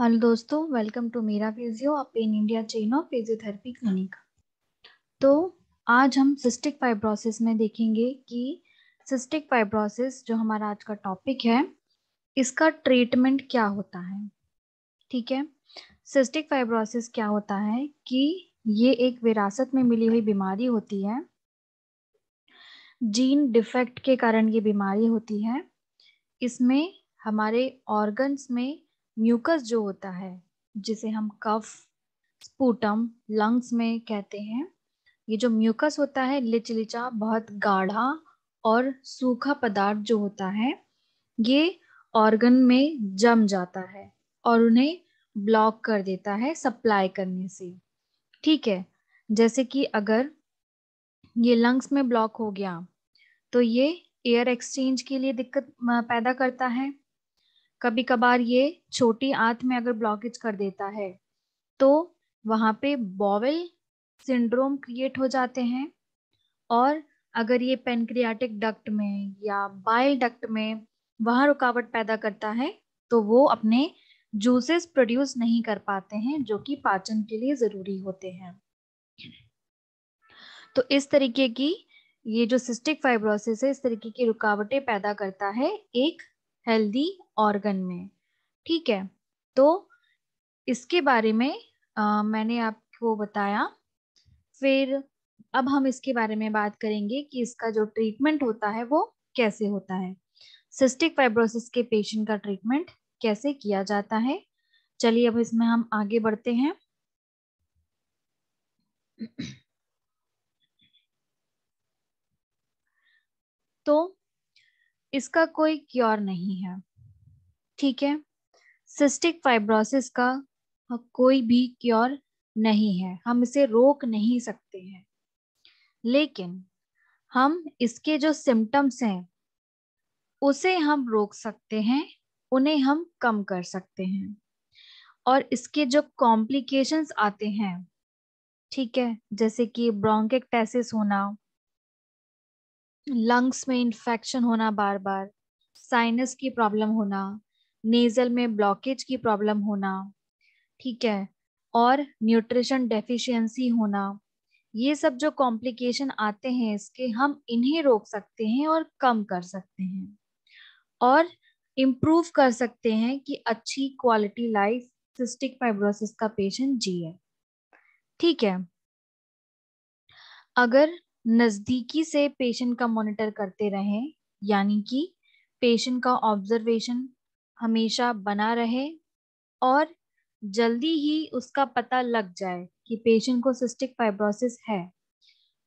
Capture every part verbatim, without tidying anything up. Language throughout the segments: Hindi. हेलो दोस्तों, वेलकम टू मीरा फिजियो, आप इन India chain of physiotherapy clinic. तो आज हम सिस्टिक फाइब्रोसिस में देखेंगे कि सिस्टिक फाइब्रोसिस जो हमारा आज का टॉपिक है, इसका ट्रीटमेंट क्या होता है। ठीक है, सिस्टिक फाइब्रोसिस क्या होता है कि ये एक विरासत में मिली हुई बीमारी होती है, जीन डिफेक्ट के कारण ये बीमारी होती है। इसमें हमारे ऑर्गन्स में म्यूकस जो होता है, जिसे हम कफ, स्पूटम, लंग्स में कहते हैं, ये जो म्यूकस होता है लिचलिचा, बहुत गाढ़ा और सूखा पदार्थ जो होता है, ये ऑर्गन में जम जाता है और उन्हें ब्लॉक कर देता है सप्लाई करने से। ठीक है, जैसे कि अगर ये लंग्स में ब्लॉक हो गया तो ये एयर एक्सचेंज के लिए दिक्कत पैदा करता है। कभी कभार ये छोटी आंत में अगर ब्लॉकेज कर देता है तो वहाँ पे बॉवेल सिंड्रोम क्रिएट हो जाते हैं। और अगर ये पेनक्रियाटिक डक्ट में या बाइल डक्ट में वहाँ रुकावट पैदा करता है तो वो अपने जूसेस प्रोड्यूस नहीं कर पाते हैं, जो कि पाचन के लिए ज़रूरी होते हैं। तो इस तरीके की ये जो सिस्टिक फाइब्रोसिस है, इस तरीके की रुकावटें पैदा करता है एक हेल्दी ऑर्गन में। ठीक है, तो इसके बारे में आ, मैंने आपको बताया। फिर अब हम इसके बारे में बात करेंगे कि इसका जो ट्रीटमेंट होता है वो कैसे होता है, सिस्टिक फाइब्रोसिस के पेशेंट का ट्रीटमेंट कैसे किया जाता है। चलिए अब इसमें हम आगे बढ़ते हैं। तो इसका कोई क्योर नहीं है। ठीक है, सिस्टिक फाइब्रोसिस का कोई भी क्योर नहीं है, हम इसे रोक नहीं सकते हैं, लेकिन हम इसके जो सिम्टम्स हैं उसे हम रोक सकते हैं, उन्हें हम कम कर सकते हैं, और इसके जो कॉम्प्लिकेशंस आते हैं, ठीक है, जैसे कि ब्रोंकाइटिस होना, लंग्स में इन्फेक्शन होना बार बार, साइनस की प्रॉब्लम होना, नेजल में ब्लॉकेज की प्रॉब्लम होना, ठीक है, और न्यूट्रिशन डेफिशिएंसी होना, ये सब जो कॉम्प्लिकेशन आते हैं इसके, हम इन्हें रोक सकते हैं और कम कर सकते हैं और इम्प्रूव कर सकते हैं कि अच्छी क्वालिटी लाइफ सिस्टिक फाइब्रोसिस का पेशेंट जिए। ठीक है, अगर नज़दीकी से पेशेंट का मॉनिटर करते रहें, यानी कि पेशेंट का ऑब्जर्वेशन हमेशा बना रहे और जल्दी ही उसका पता लग जाए कि पेशेंट को सिस्टिक फाइब्रोसिस है,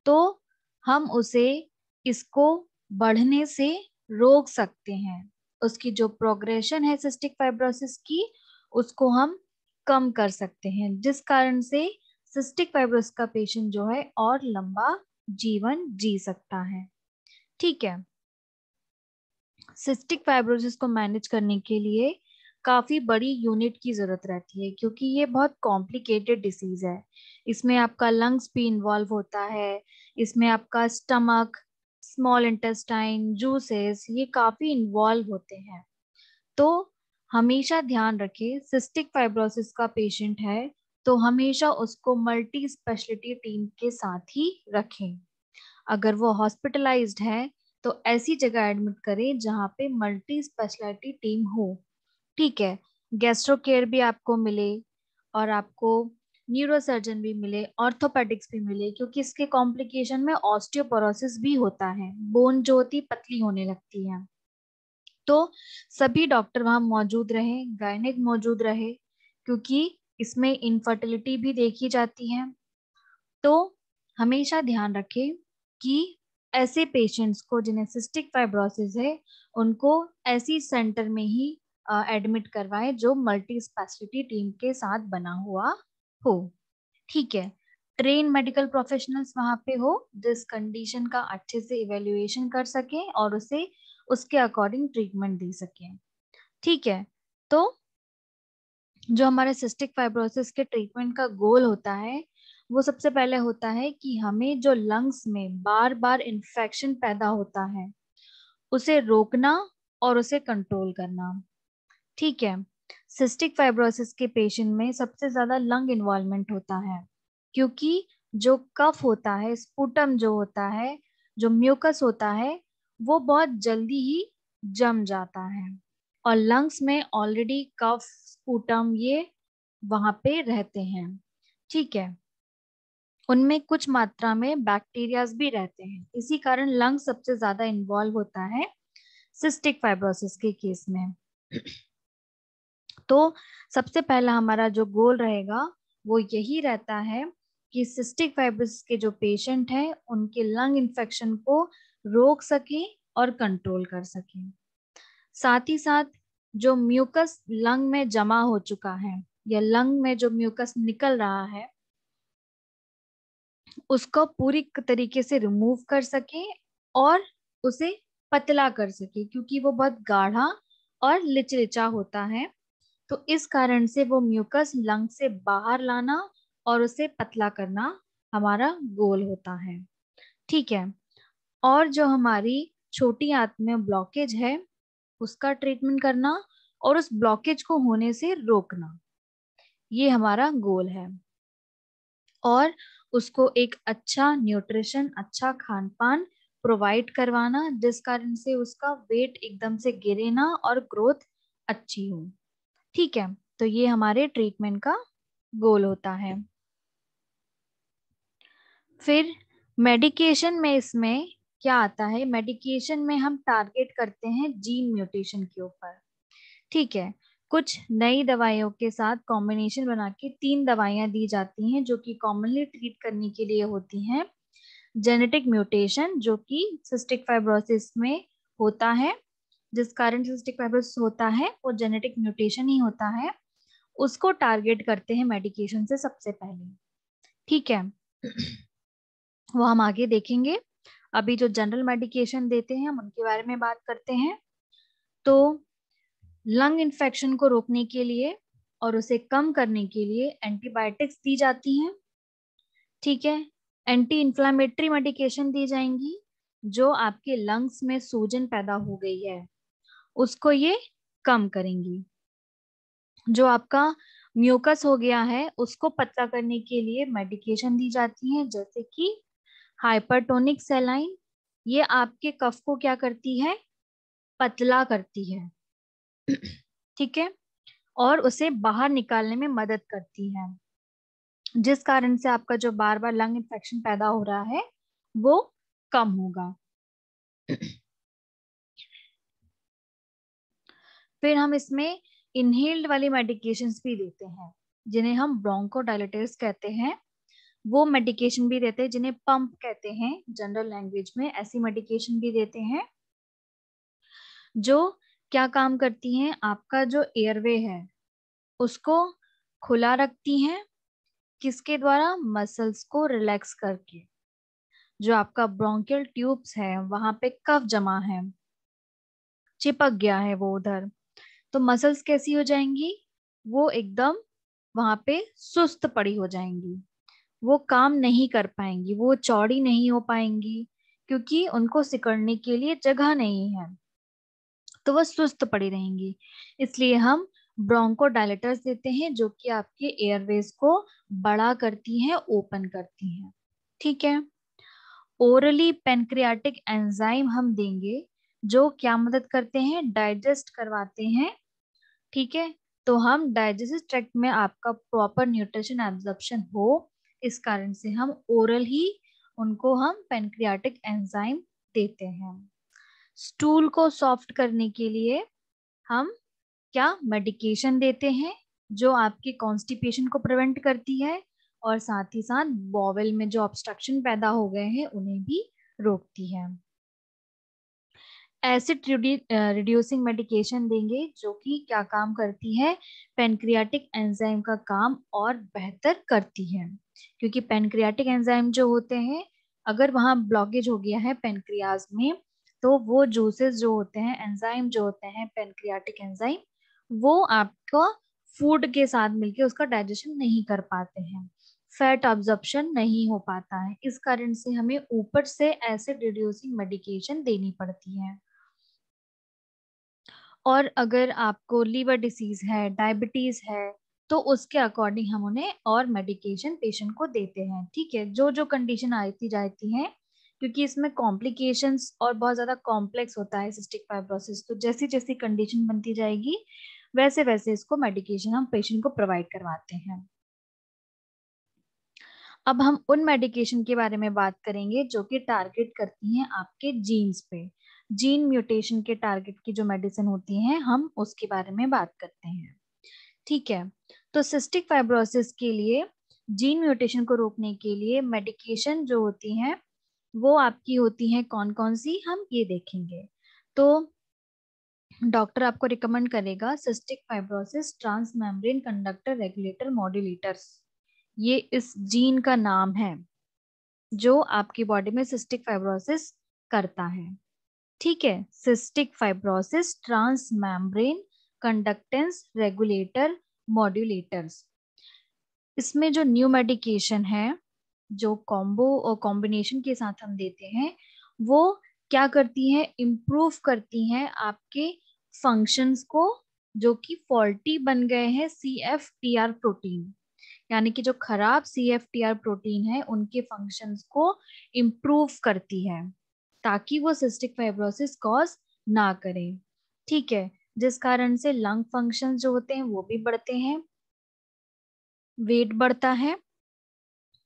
तो हम उसे इसको बढ़ने से रोक सकते हैं। उसकी जो प्रोग्रेशन है सिस्टिक फाइब्रोसिस की, उसको हम कम कर सकते हैं, जिस कारण से सिस्टिक फाइब्रोसिस का पेशेंट जो है और लंबा जीवन जी सकता है। ठीक है, सिस्टिक फाइब्रोसिस को मैनेज करने के लिए काफ़ी बड़ी यूनिट की ज़रूरत रहती है, क्योंकि ये बहुत कॉम्प्लिकेटेड डिसीज़ है। इसमें आपका लंग्स भी इन्वॉल्व होता है, इसमें आपका स्टमक, स्मॉल इंटेस्टाइन, जूसेस, ये काफ़ी इन्वॉल्व होते हैं। तो हमेशा ध्यान रखें, सिस्टिक फाइब्रोसिस का पेशेंट है तो हमेशा उसको मल्टी स्पेशलिटी टीम के साथ ही रखें। अगर वो हॉस्पिटलाइज्ड है तो ऐसी जगह एडमिट करें जहाँ पे मल्टी स्पेशलिटी टीम हो। ठीक है, गैस्ट्रो केयर भी आपको मिले और आपको न्यूरोसर्जन भी मिले, ऑर्थोपेडिक्स भी मिले, क्योंकि इसके कॉम्प्लिकेशन में ऑस्टियोपोरोसिस भी होता है, बोन जो होती पतली होने लगती है। तो सभी डॉक्टर वहाँ मौजूद रहे, गायनेक मौजूद रहे, क्योंकि इसमें इनफर्टिलिटी भी देखी जाती है। तो हमेशा ध्यान रखें कि ऐसे पेशेंट्स को जिन्हें सिस्टिक फाइब्रोसिस है, उनको ऐसी सेंटर में ही एडमिट करवाएं जो मल्टी स्पेशलिटी टीम के साथ बना हुआ हो। ठीक है, ट्रेन मेडिकल प्रोफेशनल्स वहाँ पे हो, जिस कंडीशन का अच्छे से इवेल्युएशन कर सकें और उसे उसके अकॉर्डिंग ट्रीटमेंट दे सकें। ठीक है, तो जो हमारे सिस्टिक फाइब्रोसिस के ट्रीटमेंट का गोल होता है, वो सबसे पहले होता है कि हमें जो लंग्स में बार बार इन्फेक्शन पैदा होता है उसे रोकना और उसे कंट्रोल करना। ठीक है, सिस्टिक फाइब्रोसिस के पेशेंट में सबसे ज्यादा लंग इन्वॉल्वमेंट होता है, क्योंकि जो कफ होता है, स्पुटम जो होता है, जो म्यूकस होता है, वो बहुत जल्दी ही जम जाता है और लंग्स में ऑलरेडी कफ, स्पुटम ये वहां पे रहते हैं, ठीक है। उनमें कुछ मात्रा में बैक्टीरियाज भी रहते हैं, इसी कारण लंग सबसे ज्यादा इन्वॉल्व होता है सिस्टिक फाइब्रोसिस के केस में। तो सबसे पहला हमारा जो गोल रहेगा वो यही रहता है कि सिस्टिक फाइब्रोसिस के जो पेशेंट हैं उनके लंग इन्फेक्शन को रोक सकें और कंट्रोल कर सकें। साथ ही साथ जो म्यूकस लंग में जमा हो चुका है या लंग में जो म्यूकस निकल रहा है उसको पूरी तरीके से रिमूव कर सके और उसे पतला कर सके, क्योंकि वो बहुत गाढ़ा और लिचलिचा होता है। तो इस कारण से वो म्यूकस लंग से बाहर लाना और उसे पतला करना हमारा गोल होता है, ठीक है। और जो हमारी छोटी आंत में ब्लॉकेज है उसका ट्रीटमेंट करना और उस ब्लॉकेज को होने से रोकना, ये हमारा गोल है। और उसको एक अच्छा न्यूट्रिशन, अच्छा खान पान प्रोवाइड करवाना, जिस कारण से उसका वेट एकदम से गिरे ना और ग्रोथ अच्छी हो, ठीक है। तो ये हमारे ट्रीटमेंट का गोल होता है। फिर मेडिकेशन में इसमें क्या आता है, मेडिकेशन में हम टारगेट करते हैं जीन म्यूटेशन के ऊपर, ठीक है। कुछ नई दवाइयों के साथ कॉम्बिनेशन बना के तीन दवाइयां दी जाती हैं जो कि कॉमनली ट्रीट करने के लिए होती हैं। जेनेटिक म्यूटेशन जो कि सिस्टिक फाइब्रोसिस में होता है, जिस कारण सिस्टिक फाइब्रोसिस होता है वो जेनेटिक म्यूटेशन ही होता है, उसको टारगेट करते हैं मेडिकेशन से सबसे पहले, ठीक है। वो हम आगे देखेंगे, अभी जो जनरल मेडिकेशन देते हैं हम उनके बारे में बात करते हैं। तो लंग इन्फेक्शन को रोकने के लिए और उसे कम करने के लिए एंटीबायोटिक्स दी जाती हैं, ठीक है। एंटी इन्फ्लामेटरी मेडिकेशन दी जाएंगी, जो आपके लंग्स में सूजन पैदा हो गई है उसको ये कम करेंगी। जो आपका म्यूकस हो गया है उसको पतला करने के लिए मेडिकेशन दी जाती है, जैसे कि हाइपरटोनिक सेलाइन, ये आपके कफ को क्या करती है, पतला करती है, ठीक है, और उसे बाहर निकालने में मदद करती है, जिस कारण से आपका जो बार बार लंग इन्फेक्शन पैदा हो रहा है वो कम होगा। फिर हम इसमें इनहेल्ड वाली मेडिकेशंस भी देते हैं, जिन्हें हम ब्रोंकोडायलेटर्स कहते हैं। वो मेडिकेशन भी देते हैं जिन्हें पंप कहते हैं जनरल लैंग्वेज में, ऐसी मेडिकेशन भी देते हैं जो क्या काम करती हैं, आपका जो एयरवे है उसको खुला रखती हैं, किसके द्वारा, मसल्स को रिलैक्स करके। जो आपका ब्रोंकियल ट्यूब्स है वहां पे कफ जमा है, चिपक गया है वो उधर, तो मसल्स कैसी हो जाएंगी, वो एकदम वहां पे सुस्त पड़ी हो जाएंगी, वो काम नहीं कर पाएंगी, वो चौड़ी नहीं हो पाएंगी, क्योंकि उनको सिकुड़ने के लिए जगह नहीं है, तो वह सुस्त पड़ी रहेंगी। इसलिए हम ब्रोंकोडायलेटर्स देते हैं जो कि आपके एयरवेज को बड़ा करती हैं, ओपन करती हैं, ठीक है। ओरली पेनक्रियाटिक एंजाइम हम देंगे जो क्या मदद करते हैं, डाइजेस्ट करवाते हैं, ठीक है। तो हम डाइजेस्टिव ट्रैक्ट में आपका प्रॉपर न्यूट्रिशन एब्जॉर्प्शन हो, इस कारण से हम ओरल ही उनको हम पेनक्रियाटिक एंजाइम देते हैं। स्टूल को सॉफ्ट करने के लिए हम क्या मेडिकेशन देते हैं जो आपके कॉन्स्टिपेशन को प्रिवेंट करती है और साथ ही साथ बॉवेल में जो ऑब्स्ट्रक्शन पैदा हो गए हैं उन्हें भी रोकती है। एसिड रिड्यूसिंग मेडिकेशन देंगे जो कि क्या काम करती है, पेनक्रियाटिक एंजाइम का काम और बेहतर करती है, क्योंकि पेनक्रियाटिक एंजाइम जो होते हैं, अगर वहाँ ब्लॉकेज हो गया है पेनक्रियाज में, तो वो जूसेस जो होते हैं, एंजाइम जो होते हैं, पेनक्रियाटिक एंजाइम, वो आपका फूड के साथ मिलके उसका डाइजेशन नहीं कर पाते हैं, फैट एब्जॉर्प्शन नहीं हो पाता है, इस कारण से हमें ऊपर से एसिड रिड्यूसिंग मेडिकेशन देनी पड़ती है। और अगर आपको लीवर डिसीज है, डायबिटीज है, तो उसके अकॉर्डिंग हम उन्हें और मेडिकेशन पेशेंट को देते हैं। ठीक है, जो जो कंडीशन आती जाती है, क्योंकि इसमें कॉम्प्लिकेशंस और बहुत ज्यादा कॉम्प्लेक्स होता है सिस्टिक फाइब्रोसिस, तो जैसी जैसी कंडीशन बनती जाएगी वैसे वैसे इसको मेडिकेशन हम पेशेंट को प्रोवाइड करवाते हैं। अब हम उन मेडिकेशन के बारे में बात करेंगे जो कि टारगेट करती हैं आपके जीन्स पे, जीन म्यूटेशन के टारगेट की जो मेडिसिन होती है हम उसके बारे में बात करते हैं। ठीक है, तो सिस्टिक फाइब्रोसिस के लिए जीन म्यूटेशन को रोकने के लिए मेडिकेशन जो होती है वो आपकी होती है कौन कौन सी, हम ये देखेंगे। तो डॉक्टर आपको रिकमेंड करेगा cystic fibrosis transmembrane conductor regulator modulators, ये इस जीन का नाम है जो आपकी बॉडी में सिस्टिक फाइब्रोसिस करता है। ठीक है, cystic fibrosis transmembrane conductance regulator modulators. इसमें जो न्यू मेडिकेशन है जो कॉम्बो और कॉम्बिनेशन के साथ हम देते हैं वो क्या करती है, इम्प्रूव करती है आपके फंक्शंस को जो कि फॉल्टी बन गए हैं C F T R protein, यानी कि जो खराब C F T R protein है उनके फंक्शंस को इम्प्रूव करती है ताकि वो सिस्टिक फाइब्रोसिस कॉज ना करें। ठीक है, जिस कारण से लंग फंक्शंस जो होते हैं वो भी बढ़ते हैं, वेट बढ़ता है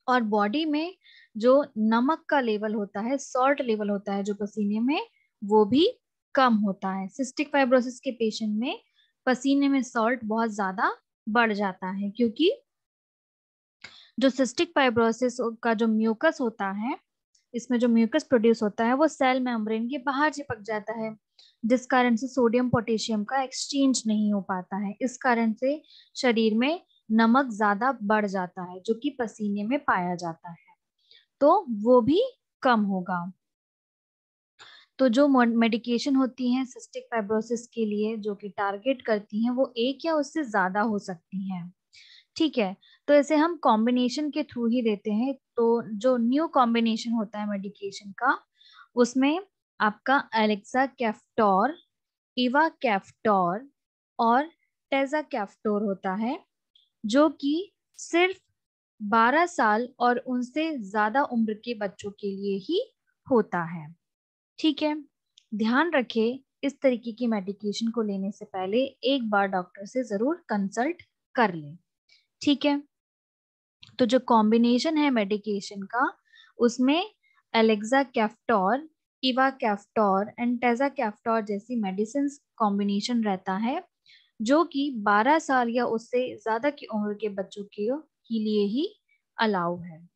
और बॉडी में जो नमक का लेवल होता है, सॉल्ट लेवल होता है जो पसीने में, वो भी कम होता है। सिस्टिक फाइब्रोसिस के पेशेंट में पसीने में सॉल्ट बहुत ज्यादा बढ़ जाता है, क्योंकि जो सिस्टिक फाइब्रोसिस का जो म्यूकस होता है, इसमें जो म्यूकस प्रोड्यूस होता है वो सेल मेम्ब्रेन के बाहर चिपक जाता है, जिस कारण से सोडियम पोटेशियम का एक्सचेंज नहीं हो पाता है। इस कारण से शरीर में नमक ज्यादा बढ़ जाता है जो कि पसीने में पाया जाता है, तो वो भी कम होगा। तो जो मेडिकेशन होती है सिस्टिक फाइब्रोसिस के लिए जो कि टारगेट करती हैं वो एक या उससे ज्यादा हो सकती हैं। ठीक है, तो इसे हम कॉम्बिनेशन के थ्रू ही देते हैं। तो जो न्यू कॉम्बिनेशन होता है मेडिकेशन का, उसमें आपका एलेक्सा कैफ्टोर, इवा कैफ्टोर और टेजा कैफ्टोर होता है, जो कि सिर्फ बारह साल और उनसे ज्यादा उम्र के बच्चों के लिए ही होता है। ठीक है, ध्यान रखें इस तरीके की मेडिकेशन को लेने से पहले एक बार डॉक्टर से जरूर कंसल्ट कर लें। ठीक है, तो जो कॉम्बिनेशन है मेडिकेशन का, उसमें एलेक्सा कैफ्टोर, इवा कैफ्टोर एंड टेजा कैफ्टोर जैसी मेडिसिन कॉम्बिनेशन रहता है जो कि बारह साल या उससे ज्यादा की उम्र के बच्चों के लिए ही अलाउ है।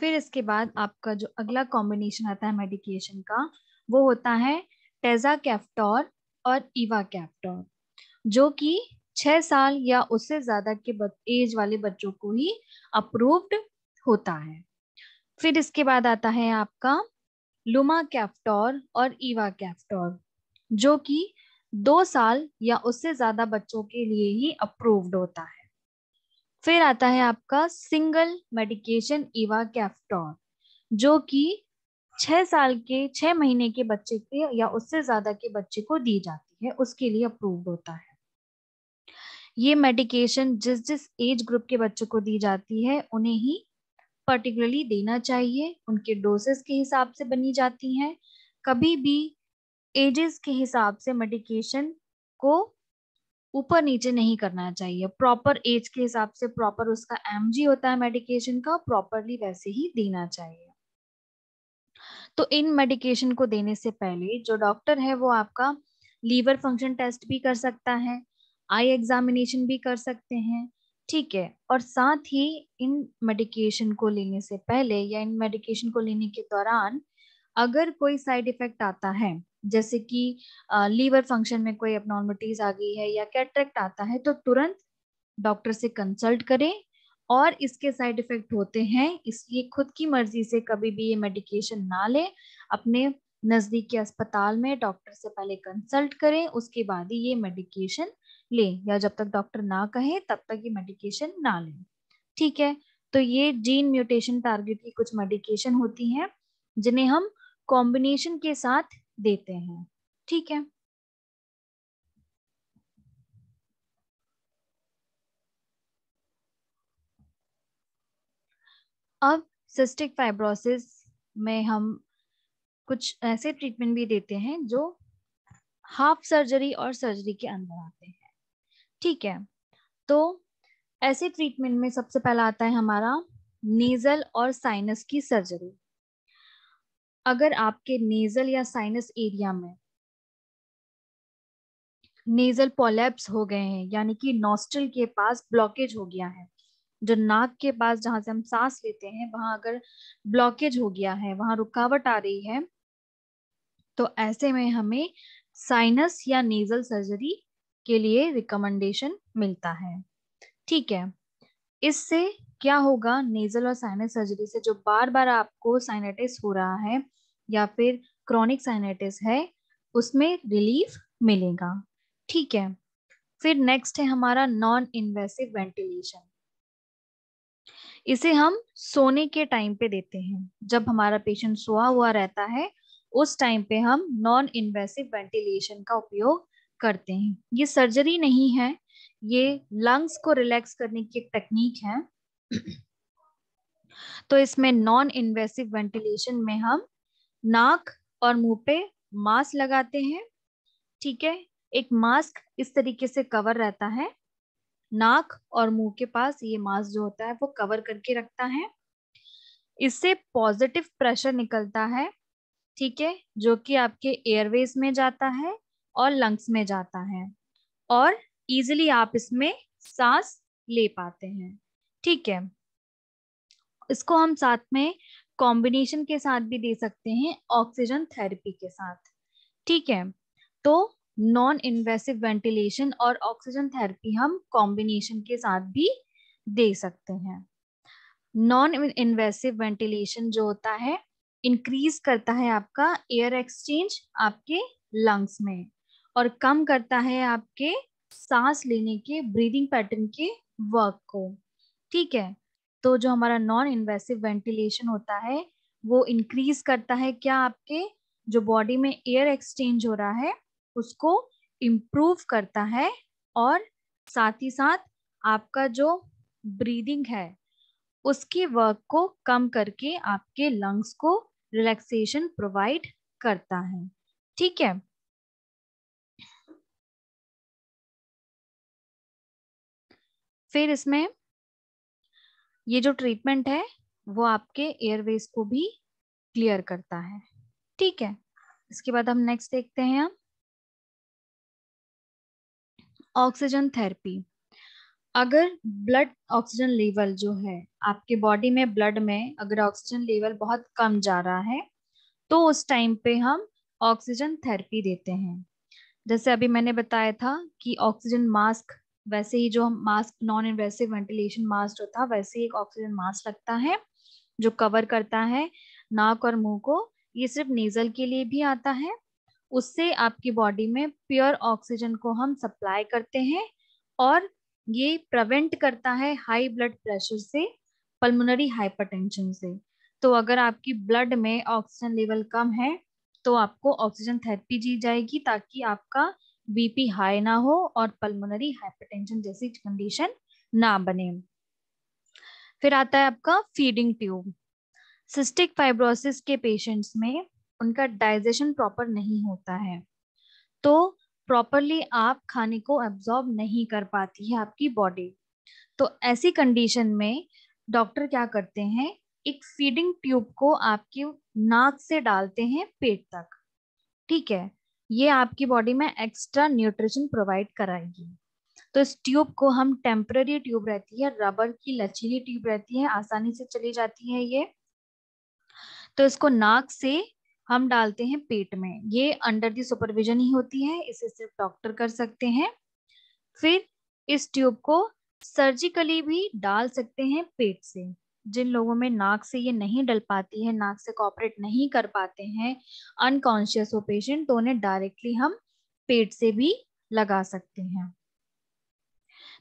फिर इसके बाद आपका जो अगला कॉम्बिनेशन आता है मेडिकेशन का, वो होता है टेजा कैफ्टोर और इवा कैफ्टोर, जो कि छह साल या उससे ज्यादा के एज वाले बच्चों को ही अप्रूव्ड होता है। फिर इसके बाद आता है आपका लुमा कैफ्टोर और इवा कैफ्टोर, जो कि दो साल या उससे ज्यादा बच्चों के लिए ही अप्रूव्ड होता है। फिर आता है आपका सिंगल मेडिकेशन इवा कैफ्टोर, जो कि छह साल के छह महीने के बच्चे के या उससे ज्यादा के बच्चे को दी जाती है, उसके लिए अप्रूव्ड होता है। ये मेडिकेशन जिस जिस एज ग्रुप के बच्चों को दी जाती है उन्हें ही पर्टिकुलरली देना चाहिए, उनके डोसेस के हिसाब से बनी जाती हैं। कभी भी एजेस के हिसाब से मेडिकेशन को ऊपर नीचे नहीं करना चाहिए, प्रॉपर एज के हिसाब से प्रॉपर उसका एमजी होता है मेडिकेशन का, प्रॉपरली वैसे ही देना चाहिए। तो इन मेडिकेशन को देने से पहले जो डॉक्टर है वो आपका लीवर फंक्शन टेस्ट भी कर सकता है, आई एग्जामिनेशन भी कर सकते हैं। ठीक है, और साथ ही इन मेडिकेशन को लेने से पहले या इन मेडिकेशन को लेने के दौरान अगर कोई साइड इफेक्ट आता है, जैसे कि लीवर फंक्शन में कोई एबनॉर्मलिटीज आ गई है या कैटरेक्ट आता है, तो तुरंत डॉक्टर से कंसल्ट करें। और इसके साइड इफेक्ट होते हैं, इसलिए खुद की मर्जी से कभी भी ये मेडिकेशन ना लें, अपने नजदीकी अस्पताल में डॉक्टर से पहले कंसल्ट करें, उसके बाद ही ये मेडिकेशन लें, या जब तक डॉक्टर ना कहे तब तक ये मेडिकेशन ना लें। ठीक है, तो ये जीन म्यूटेशन टारगेट की कुछ मेडिकेशन होती हैं जिन्हें हम कॉम्बिनेशन के साथ देते हैं। ठीक है, अब सिस्टिक फाइब्रोसिस में हम कुछ ऐसे ट्रीटमेंट भी देते हैं जो हाफ सर्जरी और सर्जरी के अंदर आते हैं। ठीक है, तो ऐसे ट्रीटमेंट में सबसे पहला आता है हमारा नेजल और साइनस की सर्जरी। अगर आपके नेजल या साइनस एरिया में नेजल पॉलिप्स हो गए हैं, यानी कि नोस्ट्रल के पास ब्लॉकेज हो गया है, जो नाक के पास जहां से हम सांस लेते हैं वहां अगर ब्लॉकेज हो गया है, वहां रुकावट आ रही है, तो ऐसे में हमें साइनस या नेजल सर्जरी के लिए रिकमेंडेशन मिलता है। ठीक है, इससे क्या होगा, नेजल और साइनस सर्जरी से जो बार बार आपको साइनेटिस हो रहा है या फिर क्रॉनिक साइनेटिस है, उसमें रिलीफ मिलेगा। ठीक है, फिर नेक्स्ट है हमारा नॉन इन्वेसिव वेंटिलेशन। इसे हम सोने के टाइम पे देते हैं, जब हमारा पेशेंट सोया हुआ रहता है उस टाइम पे हम नॉन इन्वेसिव वेंटिलेशन का उपयोग करते हैं। ये सर्जरी नहीं है, ये लंग्स को रिलैक्स करने की एक टेक्निक है। तो इसमें नॉन इन्वेसिव वेंटिलेशन में हम नाक और मुंह पे मास्क लगाते हैं। ठीक है, एक मास्क इस तरीके से कवर रहता है, नाक और मुंह के पास ये मास्क जो होता है वो कवर करके रखता है। इससे पॉजिटिव प्रेशर निकलता है, ठीक है, जो कि आपके एयरवेज में जाता है और लंग्स में जाता है और इजीली आप इसमें सांस ले पाते हैं। ठीक है, इसको हम साथ में कॉम्बिनेशन के साथ भी दे सकते हैं ऑक्सीजन थेरेपी के साथ। ठीक है, तो नॉन इन्वेसिव वेंटिलेशन और ऑक्सीजन थेरेपी हम कॉम्बिनेशन के साथ भी दे सकते हैं। नॉन इन्वेसिव वेंटिलेशन जो होता है इंक्रीज करता है आपका एयर एक्सचेंज आपके लंग्स में और कम करता है आपके सांस लेने के ब्रीदिंग पैटर्न के वर्क को। ठीक है, तो जो हमारा नॉन इन्वेसिव वेंटिलेशन होता है वो इंक्रीज करता है क्या, आपके जो बॉडी में एयर एक्सचेंज हो रहा है उसको इम्प्रूव करता है और साथ ही साथ आपका जो ब्रीदिंग है उसकी वर्क को कम करके आपके लंग्स को रिलैक्सेशन प्रोवाइड करता है। ठीक है, फिर इसमें ये जो ट्रीटमेंट है वो आपके एयरवेज को भी क्लियर करता है। ठीक है, इसके बाद हम नेक्स्ट देखते हैं हम ऑक्सीजन थेरेपी। अगर ब्लड ऑक्सीजन लेवल जो है आपके बॉडी में, ब्लड में अगर ऑक्सीजन लेवल बहुत कम जा रहा है तो उस टाइम पे हम ऑक्सीजन थेरेपी देते हैं। जैसे अभी मैंने बताया था कि ऑक्सीजन मास्क, वैसे ही जो हम mask non invasive ventilation mask होता है वैसे ही एक ऑक्सीजन मास्क लगता है जो कवर करता है नाक और मुंह को। ये सिर्फ नेजल के लिए भी आता है, उससे आपकी बॉडी में प्योर ऑक्सीजन को हम सप्लाई करते हैं और ये प्रिवेंट करता है हाई ब्लड प्रेशर से, पल्मोनरी हाइपरटेंशन से। तो अगर आपकी ब्लड में ऑक्सीजन लेवल कम है तो आपको ऑक्सीजन थेरेपी दी जाएगी ताकि आपका बीपी हाई ना हो और पल्मोनरी हाइपरटेंशन जैसी कंडीशन ना बने। फिर आता है आपका फीडिंग ट्यूब। सिस्टिक फाइब्रोसिस के पेशेंट्स में उनका डाइजेशन प्रॉपर नहीं होता है, तो प्रॉपरली आप खाने को एब्जॉर्ब नहीं कर पाती है आपकी बॉडी। तो ऐसी कंडीशन में डॉक्टर क्या करते हैं, एक फीडिंग ट्यूब को आपकी नाक से डालते हैं पेट तक। ठीक है, ये आपकी बॉडी में एक्स्ट्रा न्यूट्रिशन प्रोवाइड कराएगी। तो इस ट्यूब को हम टेम्पररी ट्यूब रहती है, रबर की लचीली ट्यूब रहती है, आसानी से चली जाती है ये। तो इसको नाक से हम डालते हैं पेट में, ये अंडर दी सुपरविजन ही होती है, इसे सिर्फ डॉक्टर कर सकते हैं। फिर इस ट्यूब को सर्जिकली भी डाल सकते हैं पेट से। जिन लोगों में नाक से ये नहीं डल पाती है, नाक से कॉपरेट नहीं कर पाते हैं, अनकॉन्शियस हो पेशेंट, तो उन्हें डायरेक्टली हम पेट से भी लगा सकते हैं।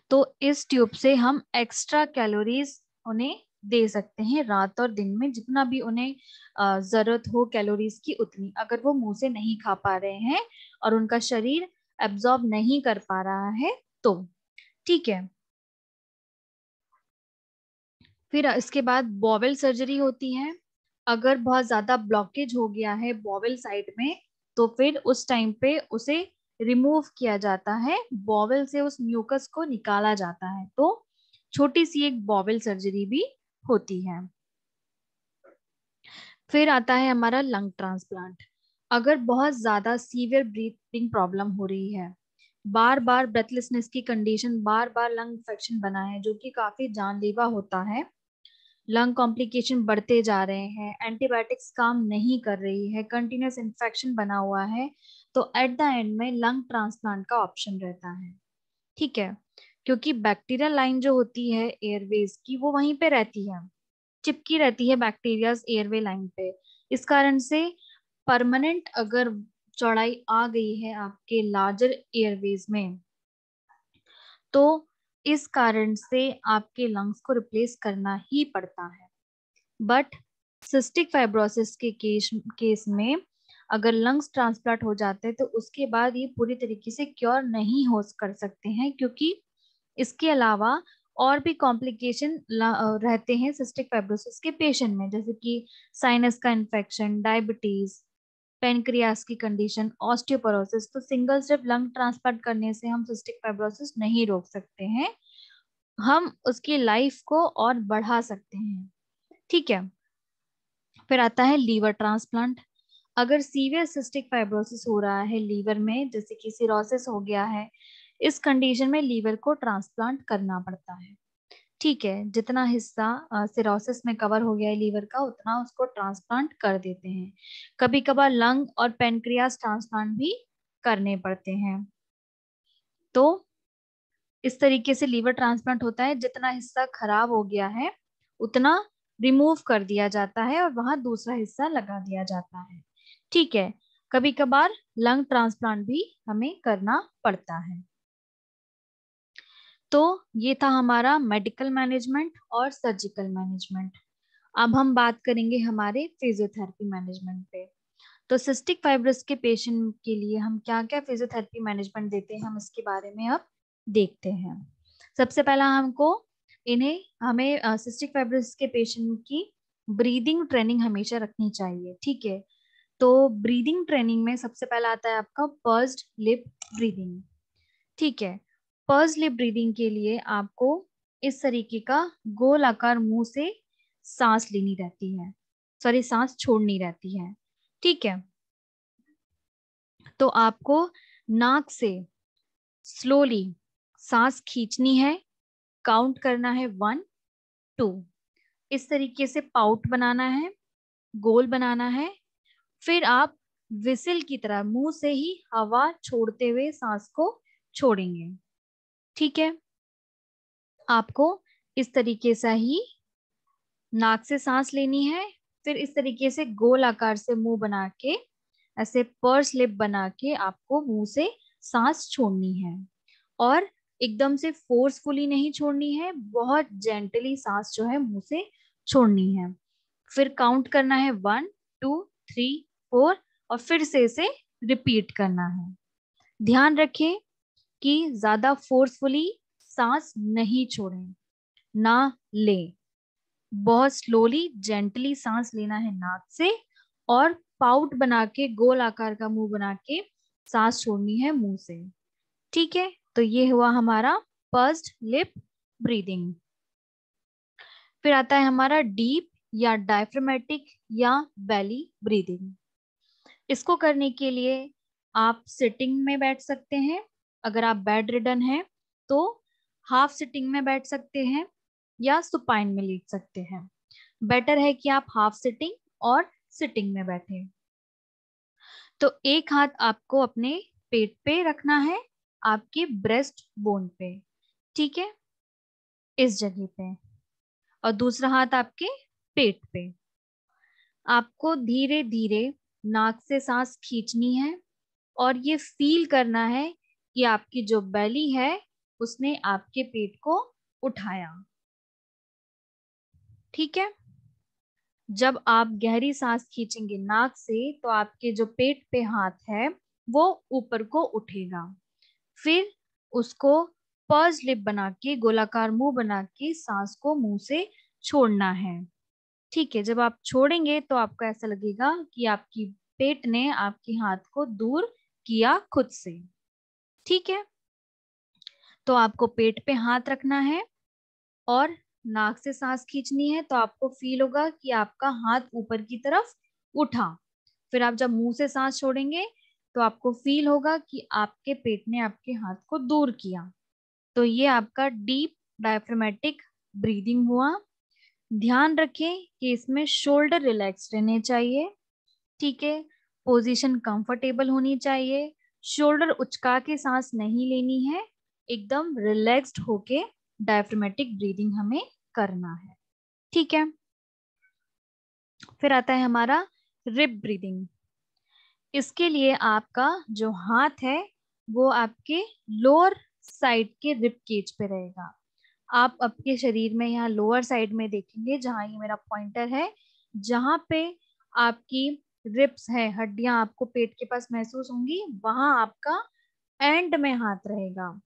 तो इस ट्यूब से हम एक्स्ट्रा कैलोरीज उन्हें दे सकते हैं रात और दिन में, जितना भी उन्हें जरूरत हो कैलोरीज की उतनी। अगर वो मुंह से नहीं खा पा रहे हैं और उनका शरीर एब्जॉर्ब नहीं कर पा रहा है तो ठीक है। फिर इसके बाद बॉवेल सर्जरी होती है। अगर बहुत ज्यादा ब्लॉकेज हो गया है बॉवेल साइड में तो फिर उस टाइम पे उसे रिमूव किया जाता है, बॉवेल से उस म्यूकस को निकाला जाता है। तो छोटी सी एक बॉवेल सर्जरी भी होती है। फिर आता है हमारा लंग ट्रांसप्लांट। अगर बहुत ज्यादा सीवियर ब्रीथिंग प्रॉब्लम हो रही है, बार बार ब्रेथलेसनेस की कंडीशन, बार बार लंग इन्फेक्शन बना है जो कि काफी जानलेवा होता है, लंग कॉम्प्लिकेशन बढ़ते जा रहे हैं, एंटीबायोटिक्स काम नहीं कर रही है, कंटिन्यूस इन्फेक्शन बना हुआ है, तो एट द एंड में लंग ट्रांसप्लांट का ऑप्शन रहता है। ठीक है, क्योंकि बैक्टीरियल लाइन जो होती है एयरवेज की वो वहीं पे रहती है, चिपकी रहती है बैक्टीरिया एयरवे लाइन पे। इस कारण से परमानेंट अगर चौड़ाई आ गई है आपके लार्जर एयरवेज में तो इस कारण से आपके लंग्स को रिप्लेस करना ही पड़ता है। बट सिस्टिक फाइब्रोसिस के केस केस में अगर लंग्स ट्रांसप्लांट हो जाते हैं तो उसके बाद ये पूरी तरीके से क्योर नहीं हो कर सकते हैं, क्योंकि इसके अलावा और भी कॉम्प्लिकेशन रहते हैं सिस्टिक फाइब्रोसिस के पेशेंट में, जैसे कि साइनस का इन्फेक्शन, डायबिटीज, पेनक्रियास की कंडीशन, ऑस्टियोपोरोसिस। तो सिंगल स्टेप लंग ट्रांसप्लांट करने से हम सिस्टिक फाइब्रोसिस नहीं रोक सकते हैं, हम उसकी लाइफ को और बढ़ा सकते हैं। ठीक है, फिर आता है लीवर ट्रांसप्लांट। अगर सीवियर सिस्टिक फाइब्रोसिस हो रहा है लीवर में, जैसे कि सिरोसिस हो गया है, इस कंडीशन में लीवर को ट्रांसप्लांट करना पड़ता है। ठीक है, जितना हिस्सा सिरोसिस में कवर हो गया है लीवर का उतना उसको ट्रांसप्लांट कर देते हैं। कभी कभार लंग और पेनक्रियास ट्रांसप्लांट भी करने पड़ते हैं। तो इस तरीके से लीवर ट्रांसप्लांट होता है, जितना हिस्सा खराब हो गया है उतना रिमूव कर दिया जाता है और वहां दूसरा हिस्सा लगा दिया जाता है। ठीक है, कभी कभार लंग ट्रांसप्लांट भी हमें करना पड़ता है। तो ये था हमारा मेडिकल मैनेजमेंट और सर्जिकल मैनेजमेंट। अब हम बात करेंगे हमारे फिजियोथेरेपी मैनेजमेंट पे। तो सिस्टिक फाइब्रोसिस के पेशेंट के लिए हम क्या क्या फिजियोथेरेपी मैनेजमेंट देते हैं, हम इसके बारे में अब देखते हैं। सबसे पहला हमको इन्हें हमें सिस्टिक फाइब्रोसिस के पेशेंट की ब्रीदिंग ट्रेनिंग हमेशा रखनी चाहिए। ठीक है, तो ब्रीदिंग ट्रेनिंग में सबसे पहला आता है आपका पर्स्ड लिप ब्रीदिंग। ठीक है, पर्स्ड लिप ब्रीदिंग के लिए आपको इस तरीके का गोलाकार मुंह से सांस लेनी रहती है, सॉरी सांस छोड़नी रहती है। ठीक है, तो आपको नाक से स्लोली सांस खींचनी है, काउंट करना है वन टू, इस तरीके से पाउट बनाना है, गोल बनाना है। फिर आप विसिल की तरह मुंह से ही हवा छोड़ते हुए सांस को छोड़ेंगे। ठीक है, आपको इस तरीके से ही नाक से सांस लेनी है, फिर इस तरीके से गोल आकार से मुंह बना के, ऐसे पर्स लिप बना के आपको मुंह से सांस छोड़नी है, और एकदम से फोर्सफुली नहीं छोड़नी है, बहुत जेंटली सांस जो है मुंह से छोड़नी है। फिर काउंट करना है वन टू थ्री फोर और फिर से इसे रिपीट करना है। ध्यान रखें कि ज्यादा फोर्सफुली सांस नहीं छोड़ें, ना लें, बहुत स्लोली जेंटली सांस लेना है नाक से, और पाउट बना के गोल आकार का मुंह बना के सांस छोड़नी है मुंह से। ठीक है, तो ये हुआ हमारा पर्स्ड लिप ब्रीदिंग। फिर आता है हमारा डीप या डायफ्रामेटिक या बेली ब्रीदिंग। इसको करने के लिए आप सिटिंग में बैठ सकते हैं, अगर आप बेड रिडन हैं तो हाफ सिटिंग में बैठ सकते हैं या सुपाइन में लेट सकते हैं। बेटर है कि आप हाफ सिटिंग और सिटिंग में बैठें। तो एक हाथ आपको अपने पेट पे रखना है, आपके ब्रेस्ट बोन पे, ठीक है, इस जगह पे, और दूसरा हाथ आपके पेट पे। आपको धीरे धीरे नाक से सांस खींचनी है और ये फील करना है कि आपकी जो बेली है उसने आपके पेट को उठाया। ठीक है। जब आप गहरी सांस खींचेंगे नाक से तो आपके जो पेट पे हाथ है वो ऊपर को उठेगा, फिर उसको पर्ज लिप बना के, गोलाकार मुंह बना के सांस को मुंह से छोड़ना है, ठीक है। जब आप छोड़ेंगे तो आपको ऐसा लगेगा कि आपकी पेट ने आपके हाथ को दूर किया खुद से, ठीक है। तो आपको पेट पे हाथ रखना है और नाक से सांस खींचनी है, तो आपको फील होगा कि आपका हाथ ऊपर की तरफ उठा। फिर आप जब मुंह से सांस छोड़ेंगे तो आपको फील होगा कि आपके पेट ने आपके हाथ को दूर किया। तो ये आपका डीप डायफ्रामेटिक ब्रीदिंग हुआ। ध्यान रखें कि इसमें शोल्डर रिलैक्स रहने चाहिए, ठीक है। पोजीशन कंफर्टेबल होनी चाहिए, शोल्डर उचका के सांस नहीं लेनी है, एकदम रिलैक्स्ड होके डायफ्रामेटिक ब्रीदिंग हमें करना है, ठीक है। फिर आता है हमारा रिब ब्रीदिंग। इसके लिए आपका जो हाथ है वो आपके लोअर साइड के रिब केज पे रहेगा। आप आपके शरीर में यहाँ लोअर साइड में देखेंगे जहाँ ये मेरा पॉइंटर है, जहाँ पे आपकी रिब्स है, हड्डियां आपको पेट के पास महसूस होंगी, वहां आपका एंड में हाथ रहेगा।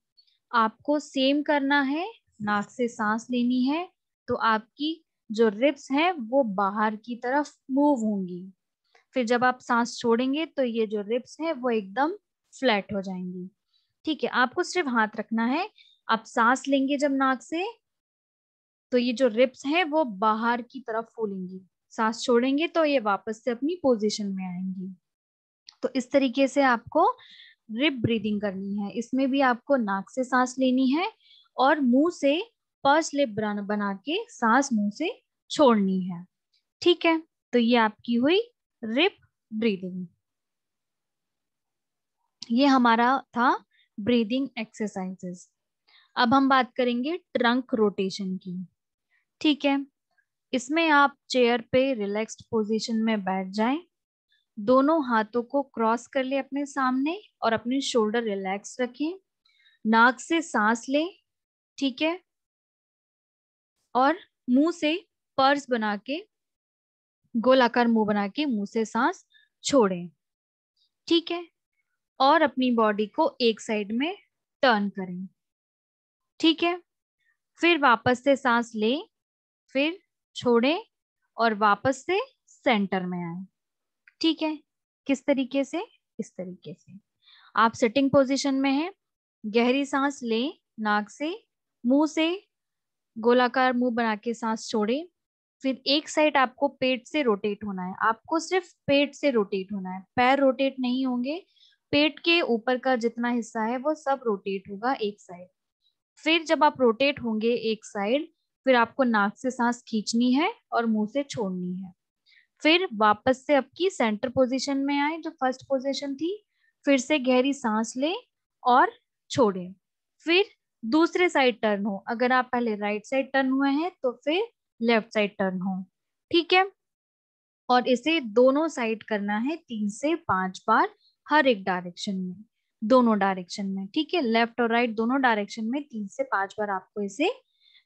आपको सेम करना है, नाक से सांस लेनी है तो आपकी जो रिब्स हैं वो बाहर की तरफ मूव होंगी। फिर जब आप सांस छोड़ेंगे तो ये जो रिब्स है वो एकदम फ्लैट हो जाएंगी, ठीक है। आपको सिर्फ हाथ रखना है। आप सांस लेंगे जब नाक से तो ये जो रिब्स हैं वो बाहर की तरफ फूलेंगी, सांस छोड़ेंगे तो ये वापस से अपनी पोजीशन में आएंगी। तो इस तरीके से आपको रिब ब्रीदिंग करनी है। इसमें भी आपको नाक से सांस लेनी है और मुंह से पर्स लिप बना के सांस मुंह से छोड़नी है, ठीक है। तो ये आपकी हुई रिब ब्रीदिंग। ये हमारा था ब्रीदिंग एक्सरसाइजेस। अब हम बात करेंगे ट्रंक रोटेशन की, ठीक है। इसमें आप चेयर पे रिलैक्स्ड पोजीशन में बैठ जाएं, दोनों हाथों को क्रॉस कर ले अपने सामने और अपने शोल्डर रिलैक्स रखें, नाक से सांस लें, ठीक है, और मुंह से पर्स बना के, गोलाकार मुंह बना के मुंह से सांस छोड़ें, ठीक है, और अपनी बॉडी को एक साइड में टर्न करें, ठीक है। फिर वापस से सांस लें, फिर छोड़ें और वापस से सेंटर में आए, ठीक है। किस तरीके से? इस तरीके से। आप सिटिंग पोजीशन में हैं, गहरी सांस लें नाक से, मुंह से गोलाकार मुंह बना के सांस छोड़ें, फिर एक साइड आपको पेट से रोटेट होना है। आपको सिर्फ पेट से रोटेट होना है, पैर रोटेट नहीं होंगे, पेट के ऊपर का जितना हिस्सा है वो सब रोटेट होगा एक साइड। फिर जब आप रोटेट होंगे एक साइड, फिर आपको नाक से सांस खींचनी है और मुंह से छोड़नी है। फिर वापस से आपकी सेंटर पोजीशन में आए जो फर्स्ट पोजीशन थी, फिर से गहरी सांस लें और छोड़ें, फिर दूसरे साइड टर्न हो। अगर आप पहले राइट साइड टर्न हुए हैं तो फिर लेफ्ट साइड टर्न हो, ठीक है। और इसे दोनों साइड करना है तीन से पांच बार, हर एक डायरेक्शन में, दोनों डायरेक्शन में, ठीक है। लेफ्ट और राइट दोनों डायरेक्शन में तीन से पांच बार आपको इसे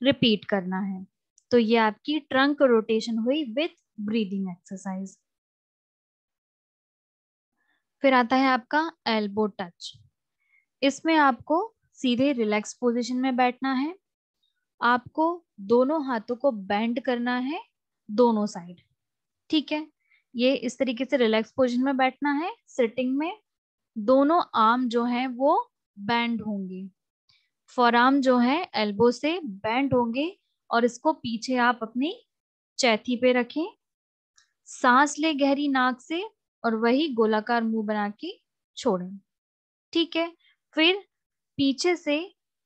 रिपीट करना है। तो ये आपकी ट्रंक रोटेशन हुई विथ ब्रीदिंग एक्सरसाइज। फिर आता है आपका एल्बो टच। इसमें आपको सीधे रिलैक्स पोजीशन में बैठना है, आपको दोनों हाथों को बेंड करना है दोनों साइड, ठीक है। ये इस तरीके से रिलैक्स पोजीशन में बैठना है। सिटिंग में दोनों आर्म जो है वो बैंड होंगे, फॉर आर्म जो है एल्बो से बैंड होंगे और इसको पीछे आप अपनी चैथी पे रखें। सांस ले गहरी नाक से और वही गोलाकार मुंह बना के छोड़ें, ठीक है। फिर पीछे से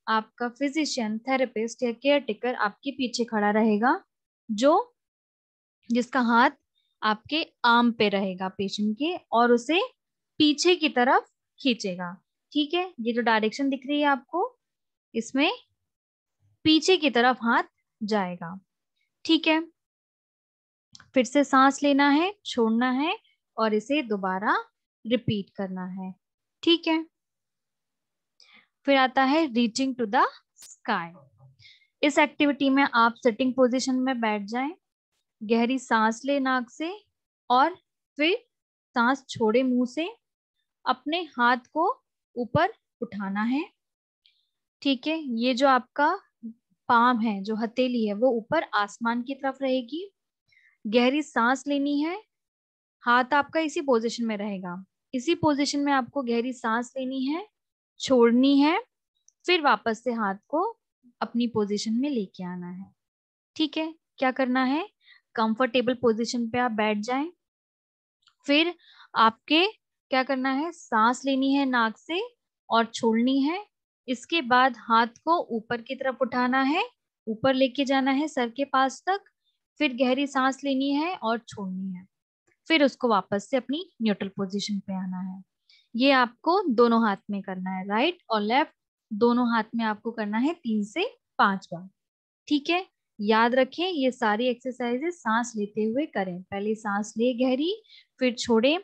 आपका फिजिशियन, थेरेपिस्ट या केयर टेकर आपके पीछे खड़ा रहेगा, जो जिसका हाथ आपके आर्म पे रहेगा पेशेंट के और उसे पीछे की तरफ खींचेगा, ठीक है। ये जो डायरेक्शन दिख रही है आपको, इसमें पीछे की तरफ हाथ जाएगा, ठीक है। फिर से सांस लेना है, छोड़ना है और इसे दोबारा रिपीट करना है, ठीक है। फिर आता है रीचिंग टू द स्काई। इस एक्टिविटी में आप सिटिंग पोजीशन में बैठ जाएं, गहरी सांस ले नाक से और फिर सांस छोड़े मुंह से। अपने हाथ को ऊपर उठाना है, ठीक है। ये जो आपका पाम है, जो हथेली है, वो ऊपर आसमान की तरफ रहेगी। गहरी सांस लेनी है, हाथ आपका इसी पोजीशन में रहेगा, इसी पोजीशन में आपको गहरी सांस लेनी है, छोड़नी है, फिर वापस से हाथ को अपनी पोजीशन में लेके आना है, ठीक है। क्या करना है, कंफर्टेबल पोजीशन पे आप बैठ जाएं। फिर आपके क्या करना है, सांस लेनी है नाक से और छोड़नी है। इसके बाद हाथ को ऊपर की तरफ उठाना है, ऊपर लेके जाना है सर के पास तक, फिर गहरी सांस लेनी है और छोड़नी है, फिर उसको वापस से अपनी न्यूट्रल पोजीशन पे आना है। ये आपको दोनों हाथ में करना है, राइट और लेफ्ट दोनों हाथ में आपको करना है तीन से पांच बार, ठीक है। याद रखें ये सारी एक्सरसाइजेस सांस लेते हुए करें, पहले सांस ले गहरी, फिर छोड़ें,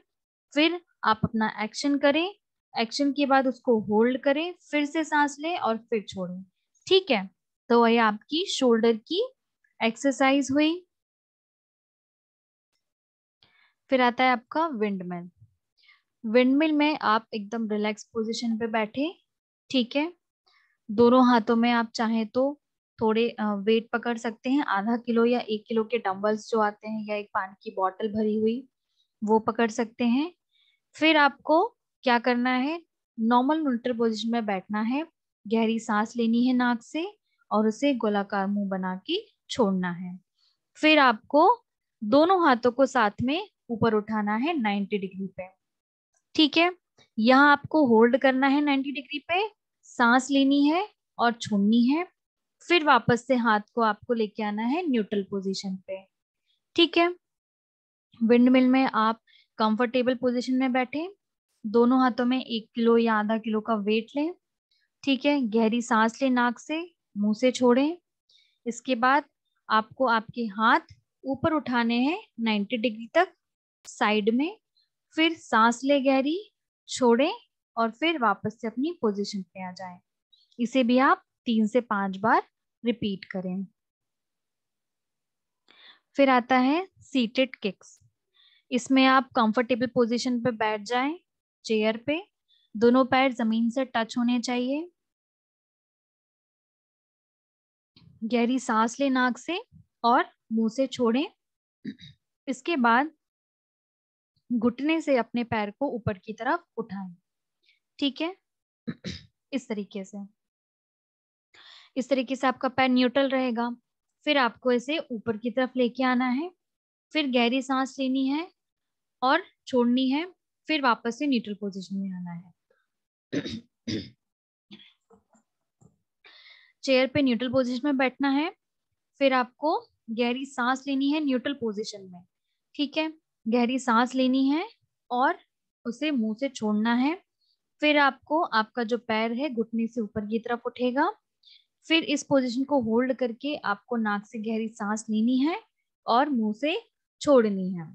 फिर आप अपना एक्शन करें, एक्शन के बाद उसको होल्ड करें, फिर से सांस लें और फिर छोड़ें, ठीक है। तो ये आपकी शोल्डर की एक्सरसाइज हुई। फिर आता है आपका विंडमिल। विंडमिल में आप एकदम रिलैक्स पोजीशन पे बैठे, ठीक है। दोनों हाथों में आप चाहें तो थोड़े वेट पकड़ सकते हैं, आधा किलो या एक किलो के डंबल्स जो आते हैं, या एक पानी की बोतल भरी हुई वो पकड़ सकते हैं। फिर आपको क्या करना है, नॉर्मल न्यूट्रल पोजीशन में बैठना है, गहरी सांस लेनी है नाक से और उसे गोलाकार मुंह बना के छोड़ना है। फिर आपको दोनों हाथों को साथ में ऊपर उठाना है नाइन्टी डिग्री पे, ठीक है। यहाँ आपको होल्ड करना है नाइन्टी डिग्री पे, सांस लेनी है और छोड़नी है, फिर वापस से हाथ को आपको लेके आना है न्यूट्रल पोजीशन पे, ठीक है। विंडमिल में आप कंफर्टेबल पोजीशन में बैठे, दोनों हाथों में एक किलो या आधा किलो का वेट लें, ठीक है। गहरी सांस लें नाक से, मुंह से छोड़ें। इसके बाद आपको आपके हाथ ऊपर उठाने हैं नाइन्टी डिग्री तक साइड में, फिर सांस ले गहरी, छोड़ें और फिर वापस से अपनी पोजीशन पे आ जाएं। इसे भी आप तीन से पांच बार रिपीट करें। फिर आता है सीटेड किक्स। इसमें आप कंफर्टेबल पोजीशन पे बैठ जाएं, चेयर पे, दोनों पैर जमीन से टच होने चाहिए। गहरी सांस लें नाक से और मुंह से छोड़ें। इसके बाद घुटने से अपने पैर को ऊपर की तरफ उठाएं, ठीक है। इस तरीके से इस तरीके से आपका पैर न्यूट्रल रहेगा। फिर आपको इसे ऊपर की तरफ लेके आना है, फिर गहरी सांस लेनी है और छोड़नी है, फिर वापस से न्यूट्रल पोजीशन में आना है। चेयर पे न्यूट्रल पोजीशन में बैठना है, फिर आपको गहरी सांस लेनी है न्यूट्रल पोजीशन में, ठीक है। गहरी सांस लेनी है और उसे मुंह से छोड़ना है। फिर आपको आपका जो पैर है घुटने से ऊपर की तरफ उठेगा। फिर इस पोजीशन को होल्ड करके आपको नाक से गहरी सांस लेनी है और मुंह से छोड़नी है,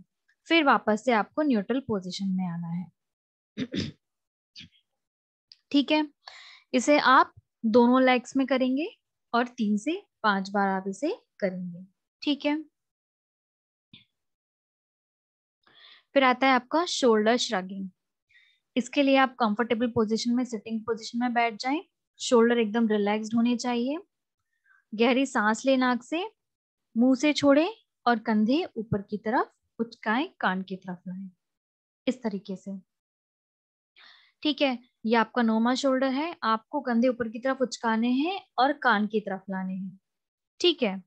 फिर वापस से आपको न्यूट्रल पोजीशन में आना है, ठीक है। इसे आप दोनों लेग्स में करेंगे और तीन से पांच बार आप इसे करेंगे, ठीक है। फिर आता है आपका शोल्डर श्रगिंग। इसके लिए आप कंफर्टेबल पोजीशन में, सिटिंग पोजीशन में बैठ जाएं, शोल्डर एकदम रिलैक्स्ड होने चाहिए। गहरी सांस ले नाक से, मुंह से छोड़े और कंधे ऊपर की तरफ उचकाएं, कान की तरफ लाएं, इस तरीके से, ठीक है। ये आपका नोर्मल शोल्डर है, आपको कंधे ऊपर की तरफ उचकाने हैं और कान की तरफ लाने हैं, ठीक है।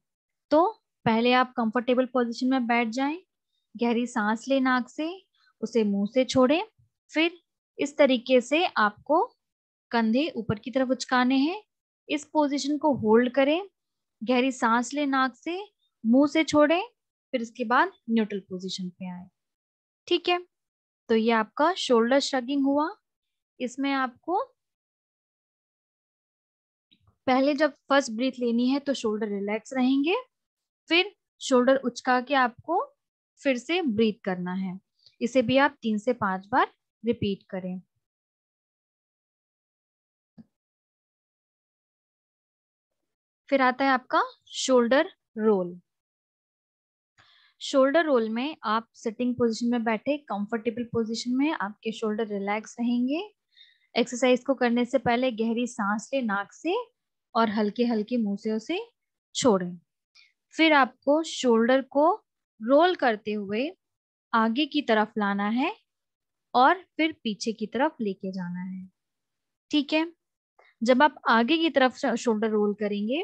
तो पहले आप कंफर्टेबल पोजीशन में बैठ जाएं, गहरी सांस ले नाक से, उसे मुंह से छोड़ें, फिर इस तरीके से आपको कंधे ऊपर की तरफ उचकाने हैं। इस पोजीशन को होल्ड करें, गहरी सांस ले नाक से, मुंह से छोड़ें, फिर इसके बाद न्यूट्रल पोजीशन पे आए, ठीक है। तो ये आपका शोल्डर श्रगिंग हुआ। इसमें आपको पहले जब फर्स्ट ब्रीथ लेनी है तो शोल्डर रिलैक्स रहेंगे, फिर शोल्डर उचका के आपको फिर से ब्रीथ करना है। इसे भी आप तीन से पांच बार रिपीट करें। फिर आता है आपका शोल्डर रोल। शोल्डर रोल में आप सिटिंग पोजीशन में बैठे कंफर्टेबल पोजीशन में आपके शोल्डर रिलैक्स रहेंगे। एक्सरसाइज को करने से पहले गहरी सांस ले नाक से और हल्के हल्के मुंह से उसे छोड़ें। फिर आपको शोल्डर को रोल करते हुए आगे की तरफ लाना है और फिर पीछे की तरफ लेके जाना है। ठीक है, जब आप आगे की तरफ शोल्डर रोल करेंगे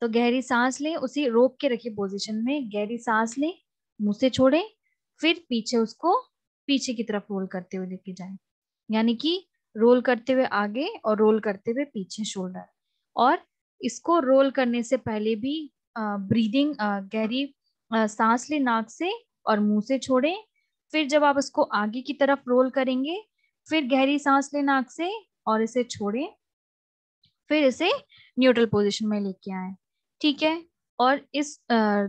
तो गहरी सांस लें, उसी रोक के रखिए पोजीशन में, गहरी सांस लें, मुंह से छोड़ें, फिर पीछे उसको पीछे की तरफ रोल करते हुए लेके जाएं। यानी कि रोल करते हुए आगे और रोल करते हुए पीछे शोल्डर। और इसको रोल करने से पहले भी ब्रीदिंग गहरी सांस लें नाक से और मुंह से छोड़ें। फिर जब आप इसको आगे की तरफ रोल करेंगे फिर गहरी सांस लें नाक से और इसे छोड़ें, फिर इसे न्यूट्रल पोजीशन में लेके आए। ठीक है, और इस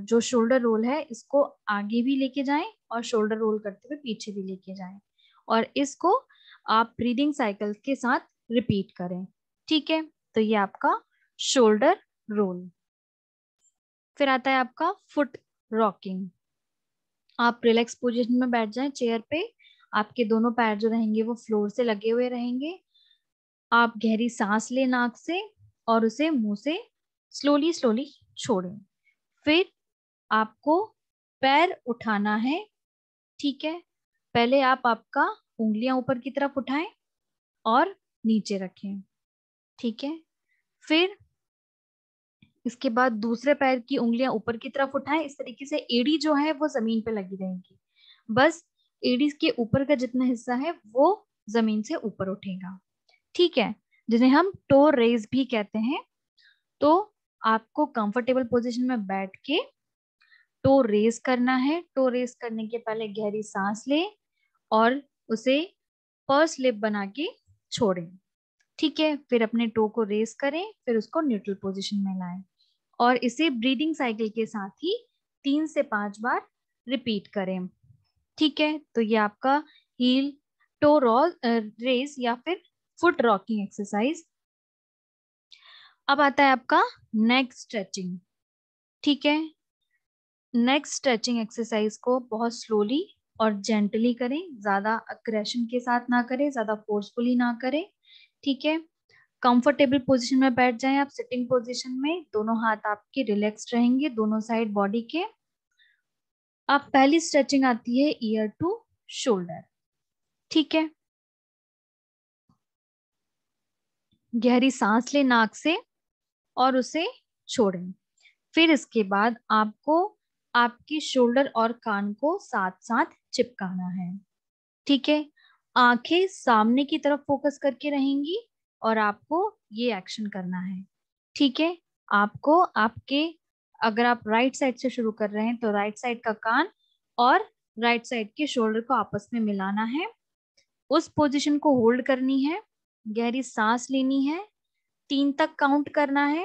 जो शोल्डर रोल है इसको आगे भी लेके जाएं और शोल्डर रोल करते हुए पीछे भी लेके जाएं और इसको आप ब्रीदिंग साइकिल के साथ रिपीट करें। ठीक है, तो ये आपका शोल्डर रोल। फिर आता है आपका फुट रॉकिंग। आप रिलैक्स पोजीशन में बैठ जाएं चेयर पे, आपके दोनों पैर जो रहेंगे वो फ्लोर से लगे हुए रहेंगे। आप गहरी सांस लें नाक से और उसे मुंह से स्लोली स्लोली छोड़ें। फिर आपको पैर उठाना है। ठीक है, पहले आप आपका उंगलियां ऊपर की तरफ उठाएं और नीचे रखें। ठीक है, फिर इसके बाद दूसरे पैर की उंगलियां ऊपर की तरफ उठाएं। इस तरीके से एड़ी जो है वो जमीन पे लगी रहेगी, बस एड़ी के ऊपर का जितना हिस्सा है वो जमीन से ऊपर उठेगा। ठीक है, जिन्हें हम टो रेज भी कहते हैं। तो आपको कंफर्टेबल पोजीशन में बैठ के टो रेज करना है। टो रेज करने के पहले गहरी सांस लें और उसे पर्स लिप बना के छोड़ें। ठीक है, फिर अपने टो को रेज करें, फिर उसको न्यूट्रल पोजीशन में लाएं और इसे ब्रीदिंग साइकिल के साथ ही तीन से पांच बार रिपीट करें। ठीक है, तो ये आपका हील टो रोल रेज या फिर फुट रॉकिंग एक्सरसाइज। अब आता है आपका नेक स्ट्रेचिंग। ठीक है, नेक स्ट्रेचिंग एक्सरसाइज को बहुत स्लोली और जेंटली करें, ज्यादा अग्रेशन के साथ ना करें, ज्यादा फोर्सफुली ना करें। ठीक है, कंफर्टेबल पोजीशन में बैठ जाएं आप सिटिंग पोजीशन में, दोनों हाथ आपके रिलैक्स्ड रहेंगे दोनों साइड बॉडी के। अब पहली स्ट्रेचिंग आती है ईयर टू शोल्डर। ठीक है, गहरी सांस लें नाक से और उसे छोड़ें। फिर इसके बाद आपको आपकी शोल्डर और कान को साथ साथ चिपकाना है। ठीक है, आंखें सामने की तरफ फोकस करके रहेंगी और आपको ये एक्शन करना है। ठीक है, आपको आपके अगर आप राइट साइड से शुरू कर रहे हैं तो राइट साइड का कान और राइट साइड के शोल्डर को आपस में मिलाना है। उस पोजीशन को होल्ड करनी है, गहरी सांस लेनी है, तीन तक काउंट करना है,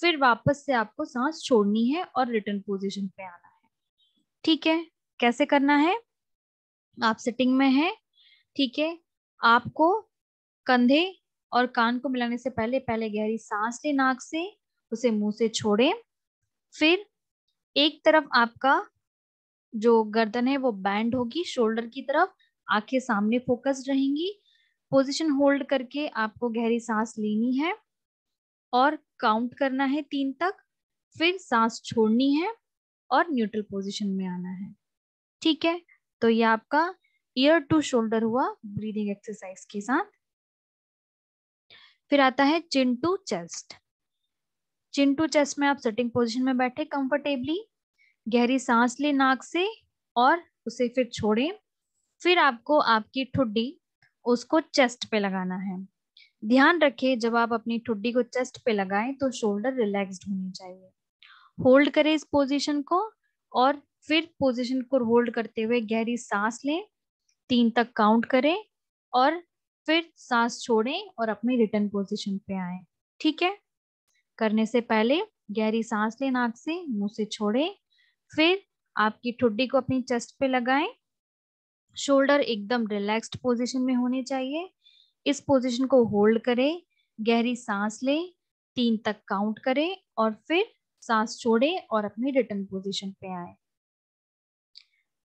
फिर वापस से आपको सांस छोड़नी है और रिटर्न पोजीशन पे आना है। ठीक है, कैसे करना है? आप सिटिंग में हैं। ठीक है, आपको कंधे और कान को मिलाने से पहले पहले गहरी सांस लें नाक से, उसे मुंह से छोड़ें। फिर एक तरफ आपका जो गर्दन है वो बैंड होगी शोल्डर की तरफ, आंखें सामने फोकस्ड रहेंगी। पोजीशन होल्ड करके आपको गहरी सांस लेनी है और काउंट करना है तीन तक, फिर सांस छोड़नी है और न्यूट्रल पोजीशन में आना है। ठीक है, तो ये आपका ईयर टू शोल्डर हुआ ब्रीदिंग एक्सरसाइज के साथ। फिर आता है chin to chest. Chin to chest में आप सिटिंग पोजीशन में बैठे कंफर्टेबली, गहरी सांस लें नाक से और उसे फिर छोड़ें। फिर आपको आपकी ठुड्डी उसको चेस्ट पे लगाना है। ध्यान रखें, जब आप अपनी ठुड्डी को चेस्ट पे लगाएं तो शोल्डर रिलैक्स्ड होनी चाहिए। होल्ड करें इस पोजीशन को और फिर पोजीशन को होल्ड करते हुए गहरी सांस लें, तीन तक काउंट करें और फिर सांस छोड़ें और अपने रिटर्न पोजीशन पे आएं। ठीक है, करने से पहले गहरी सांस लें नाक से, मुंह से छोड़ें, फिर आपकी ठुड्डी को अपनी चेस्ट पे लगाएं। शोल्डर एकदम रिलैक्स्ड पोजीशन में होने चाहिए। इस पोजीशन को होल्ड करें, गहरी सांस लें, तीन तक काउंट करें और फिर सांस छोड़ें और अपने रिटर्न पोजीशन पे आए।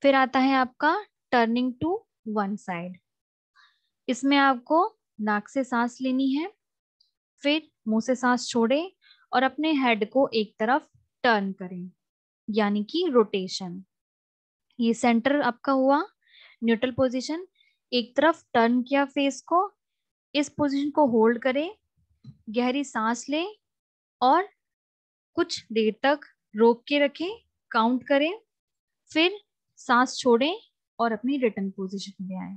फिर आता है आपका टर्निंग टू वन साइड। इसमें आपको नाक से सांस लेनी है, फिर मुंह से सांस छोड़े और अपने हेड को एक तरफ टर्न करें, यानी कि रोटेशन। ये सेंटर आपका हुआ न्यूट्रल पोजीशन। एक तरफ टर्न किया फेस को, इस पोजीशन को होल्ड करें, गहरी सांस लें और कुछ देर तक रोक के रखें, काउंट करें, फिर सांस छोड़ें और अपनी रिटर्न पोजीशन में आए।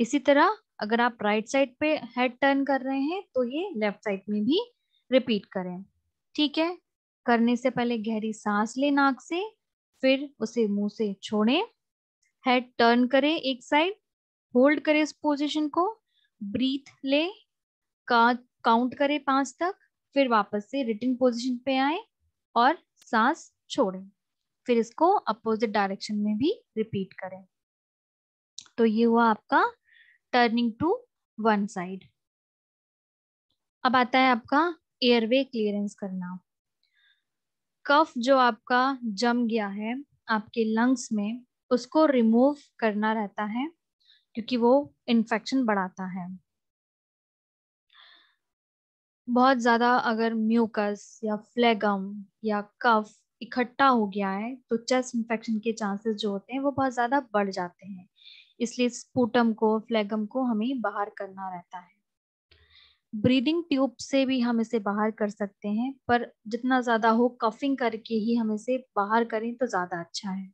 इसी तरह अगर आप राइट साइड पे हेड टर्न कर रहे हैं तो ये लेफ्ट साइड में भी रिपीट करें। ठीक है, करने से पहले गहरी सांस लें नाक से, फिर उसे मुंह से छोड़ें, हेड टर्न करें एक साइड, होल्ड करें इस पोजीशन को, ब्रीथ लें, काउंट करें पांच तक, फिर वापस से रिटर्न पोजीशन पे आए और सांस छोड़ें, फिर इसको अपोजिट डायरेक्शन में भी रिपीट करें। तो ये हुआ आपका टर्निंग टू वन साइड। अब आता है आपका एयरवे क्लियरेंस करना। कफ जो आपका जम गया है आपके लंग्स में, उसको रिमूव करना रहता है क्योंकि वो इन्फेक्शन बढ़ाता है। बहुत ज्यादा अगर म्यूकस या फ्लेगम या कफ इकट्ठा हो गया है तो चेस्ट इन्फेक्शन के चांसेस जो होते हैं वो बहुत ज्यादा बढ़ जाते हैं, इसलिए स्पूटम को, फ्लेगम को हमें बाहर करना रहता है। ब्रीदिंग ट्यूब से भी हम इसे बाहर कर सकते हैं, पर जितना ज्यादा हो कफिंग करके ही हम इसे बाहर करें तो ज्यादा अच्छा है।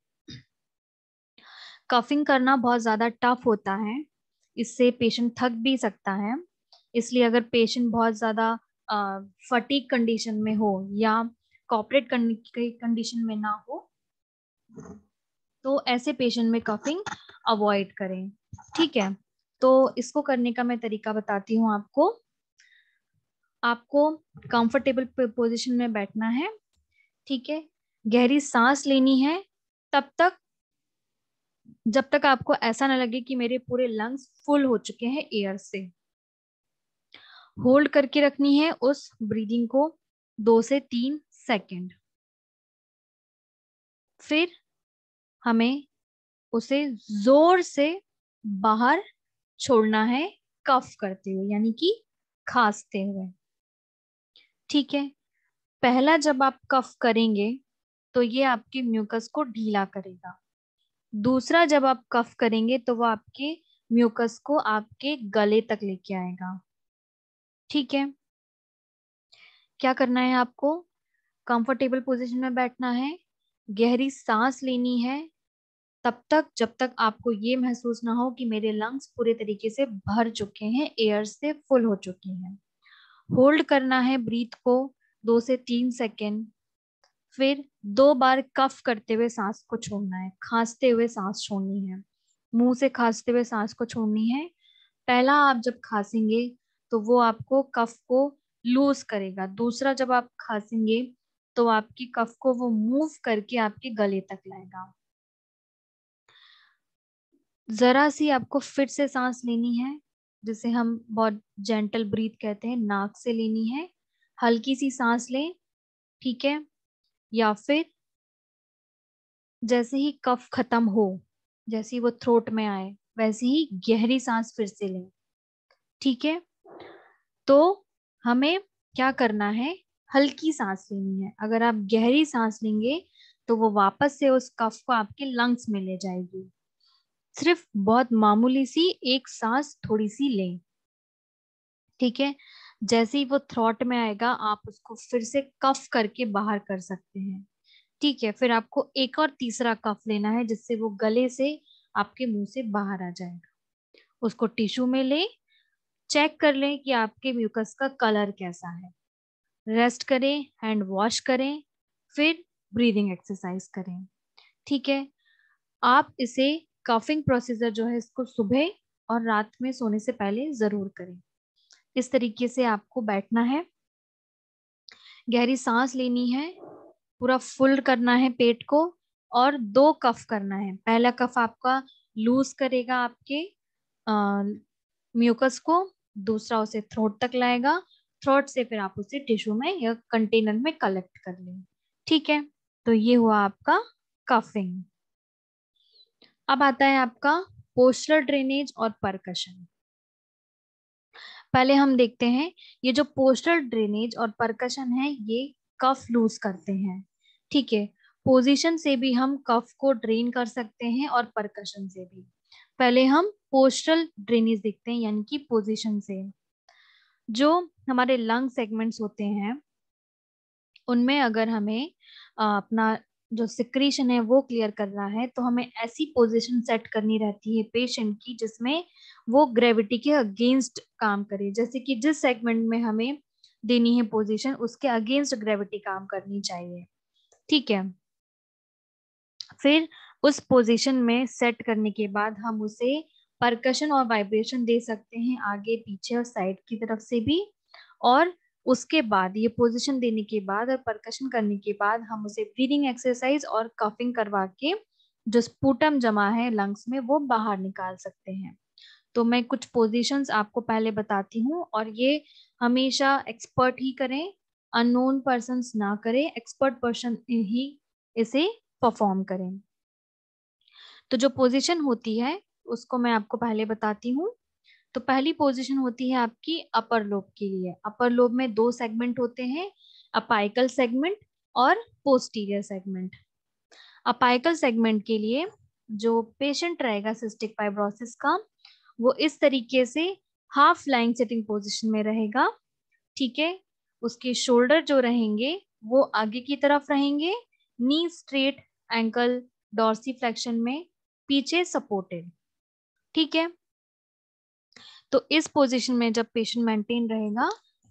कफिंग करना बहुत ज्यादा टफ होता है, इससे पेशेंट थक भी सकता है, इसलिए अगर पेशेंट बहुत ज्यादा फटीग कंडीशन में हो या कॉपरेट कंडीशन में ना हो तो ऐसे पेशेंट में कफिंग अवॉइड करें। ठीक है, तो इसको करने का मैं तरीका बताती हूँ आपको। आपको कंफर्टेबल पोजीशन में बैठना है, ठीक है, गहरी सांस लेनी है तब तक जब तक आपको ऐसा ना लगे कि मेरे पूरे लंग्स फुल हो चुके हैं एयर से। होल्ड करके रखनी है उस ब्रीदिंग को दो से तीन सेकंड, फिर हमें उसे जोर से बाहर छोड़ना है कफ करते हुए, यानी कि खांसते हुए। ठीक है, पहला जब आप कफ करेंगे तो ये आपके म्यूकस को ढीला करेगा, दूसरा जब आप कफ करेंगे तो वो आपके म्यूकस को आपके गले तक लेके आएगा। ठीक है, क्या करना है आपको? कंफर्टेबल पोजीशन में बैठना है, गहरी सांस लेनी है तब तक जब तक आपको ये महसूस ना हो कि मेरे लंग्स पूरे तरीके से भर चुके हैं एयर से, फुल हो चुके हैं। होल्ड करना है ब्रीथ को दो से तीन सेकेंड, फिर दो बार कफ करते हुए सांस को छोड़ना है, खांसते हुए सांस छोड़नी है, मुंह से खांसते हुए सांस को छोड़नी है। पहला आप जब खांसेंगे तो वो आपको कफ को लूज करेगा, दूसरा जब आप खांसेंगे तो आपकी कफ को वो मूव करके आपके गले तक लाएगा। जरा सी आपको फिर से सांस लेनी है, जिसे हम बहुत जेंटल ब्रीथ कहते हैं, नाक से लेनी है, हल्की सी सांस लें। ठीक है, या फिर जैसे ही कफ खत्म हो, जैसे ही वो थ्रोट में आए वैसे ही गहरी सांस फिर से लें। ठीक है, तो हमें क्या करना है? हल्की सांस लेनी है। अगर आप गहरी सांस लेंगे तो वो वापस से उस कफ को आपके लंग्स में ले जाएगी। सिर्फ बहुत मामूली सी एक सांस थोड़ी सी लें। ठीक है, जैसे ही वो थ्रोट में आएगा आप उसको फिर से कफ करके बाहर कर सकते हैं। ठीक है, फिर आपको एक और तीसरा कफ लेना है जिससे वो गले से आपके मुंह से बाहर आ जाएगा। उसको टिश्यू में लें, चेक कर लें कि आपके म्यूकस का कलर कैसा है। रेस्ट करें, हैंड वॉश करें, फिर ब्रीदिंग एक्सरसाइज करें। ठीक है, आप इसे कफिंग प्रोसीजर जो है इसको सुबह और रात में सोने से पहले जरूर करें। इस तरीके से आपको बैठना है, गहरी सांस लेनी है, पूरा फुल करना है पेट को और दो कफ करना है। पहला कफ आपका लूज करेगा आपके म्यूकस को, दूसरा उसे थ्रोट तक लाएगा, थ्रोट से फिर आप उसे टिश्यू में या कंटेनर में कलेक्ट कर लें। ठीक है, तो ये हुआ आपका कफिंग। अब आता है आपका पोस्टलर ड्रेनेज और परकशन। पहले हम देखते हैं ये जो पोस्टलर ड्रेनेज और परकशन है ये कफ लूज करते हैं, ठीक है। पोजीशन से भी हम कफ को ड्रेन कर सकते हैं और परकशन से भी। पहले हम पोस्टल ड्रेनेज देखते हैं, यानी कि पोजीशन से। जो हमारे लंग सेगमेंट्स होते हैं उनमें अगर हमें अपना जो सिक्रीशन है वो क्लियर करना है तो हमें ऐसी पोजीशन सेट करनी रहती है पेशेंट की जिसमें वो ग्रेविटी के अगेंस्ट काम करे। जैसे कि जिस सेगमेंट में हमें देनी है पोजीशन उसके अगेंस्ट ग्रेविटी काम करनी चाहिए, ठीक है। फिर उस पोजीशन में सेट करने के बाद हम उसे परकशन और वाइब्रेशन दे सकते हैं आगे पीछे और साइड की तरफ से भी। और उसके बाद ये पोजीशन देने के बाद और परकशन करने के बाद हम उसे ब्रीदिंग एक्सरसाइज और कफिंग करवा के जो स्पूटम जमा है लंग्स में वो बाहर निकाल सकते हैं। तो मैं कुछ पोजीशंस आपको पहले बताती हूँ, और ये हमेशा एक्सपर्ट ही करें, अननोन पर्सन्स ना करें, एक्सपर्ट पर्सन ही इसे परफॉर्म करें। तो जो पोजीशन होती है उसको मैं आपको पहले बताती हूँ। तो पहली पोजीशन होती है आपकी अपर लोब के लिए। अपर लोब में दो सेगमेंट होते हैं, अपाइकल सेगमेंट और पोस्टीरियर सेगमेंट। अपाइकल सेगमेंट के लिए जो पेशेंट रहेगा सिस्टिक फाइब्रोसिस का वो इस तरीके से हाफ लाइंग सिटिंग पोजीशन में रहेगा, ठीक है। उसके शोल्डर जो रहेंगे वो आगे की तरफ रहेंगे, knee straight, ankle dorsiflexion में, पीछे सपोर्टेड, ठीक है। तो इस पोजीशन में जब पेशेंट मेंटेन रहेगा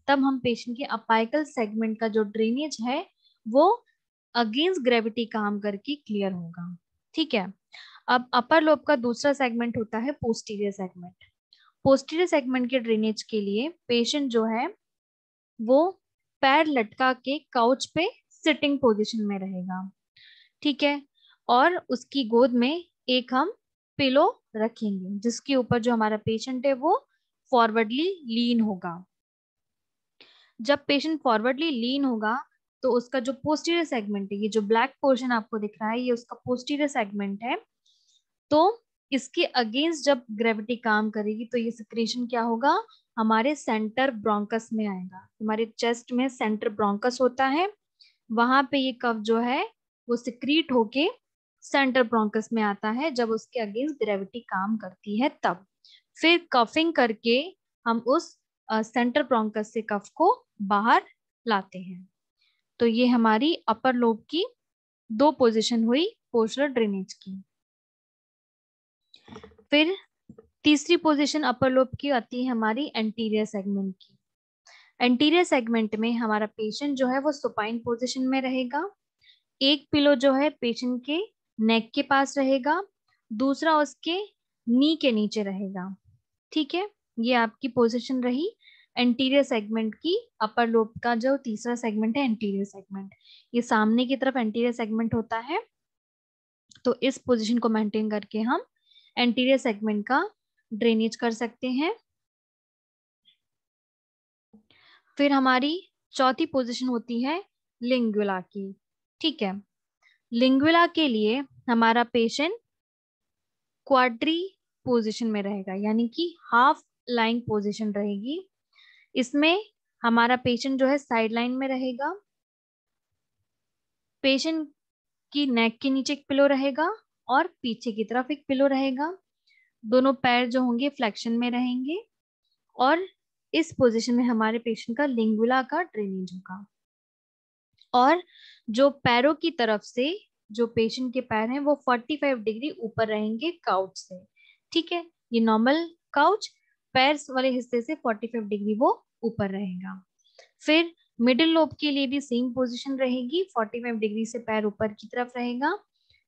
तब हम पेशेंट के अपाइकल सेगमेंट का जो ड्रेनेज है वो अगेंस्ट ग्रेविटी काम करके क्लियर होगा, ठीक है। अब अपर लोब का दूसरा सेगमेंट होता है पोस्टीरियर सेगमेंट। पोस्टीरियर सेगमेंट के ड्रेनेज के लिए पेशेंट जो है वो पैर लटका के काउच पे सिटिंग पोजीशन में रहेगा, ठीक है। और उसकी गोद में एक हम पिलो रखेंगे जिसके ऊपर जो हमारा पेशेंट है वो फॉरवर्डली लीन होगा। जब पेशेंट फॉरवर्डली लीन होगा तो उसका जो पोस्टीरियर सेगमेंट है, ये जो ब्लैक पोर्शन आपको दिख रहा है ये उसका पोस्टीरियर सेगमेंट है। तो इसके अगेंस्ट जब ग्रेविटी काम करेगी तो ये सिक्रीशन क्या होगा, हमारे सेंटर ब्रोंकस में आएगा। हमारे चेस्ट में सेंटर ब्रोंकस होता है, वहां पे ये कफ जो है वो सिक्रीट होके सेंटर ब्रोंकस में आता है। जब उसके अगेंस्ट ग्रेविटी काम करती है तब फिर कफिंग करके हम उस सेंटर ब्रोंकस से कफ को बाहर लाते हैं। तो ये हमारी अपर लोब की दो पोजीशन हुई पोस्टलर ड्रेनेज की। फिर तीसरी पोजीशन अपर लोब की आती है हमारी एंटीरियर सेगमेंट की। एंटीरियर सेगमेंट में हमारा पेशेंट जो है वो सुपाइन पोजीशन में रहेगा। एक पिलो जो है पेशेंट के नेक के पास रहेगा, दूसरा उसके नी के नीचे रहेगा, ठीक है। ये आपकी पोजीशन रही एंटीरियर सेगमेंट की। अपर लोब का जो तीसरा सेगमेंट है एंटीरियर सेगमेंट, ये सामने की तरफ एंटीरियर सेगमेंट होता है। तो इस पोजीशन को मेंटेन करके हम एंटीरियर सेगमेंट का ड्रेनेज कर सकते हैं। फिर हमारी चौथी पोजीशन होती है लिंगुला की, ठीक है। लिंगुला के लिए हमारा पेशेंट क्वाड्री पोजीशन में रहेगा, यानी कि हाफ लाइन पोजीशन रहेगी। इसमें हमारा पेशेंट जो है साइड लाइन में रहेगा। पेशेंट की नेक के नीचे एक पिलो रहेगा और पीछे की तरफ एक पिलो रहेगा। दोनों पैर जो होंगे फ्लेक्शन में रहेंगे और इस पोजीशन में हमारे पेशेंट का लिंगुला का ड्रेनेज होगा। और जो पैरों की तरफ से जो पेशेंट के पैर हैं वो पैंतालीस डिग्री ऊपर रहेंगे काउच से, ठीक है। ये नॉर्मल काउच, पैर वाले हिस्से से पैंतालीस डिग्री वो ऊपर रहेगा। फिर मिडिल लोब के लिए भी सेम पोजीशन रहेगी, पैंतालीस डिग्री से पैर ऊपर की तरफ रहेगा।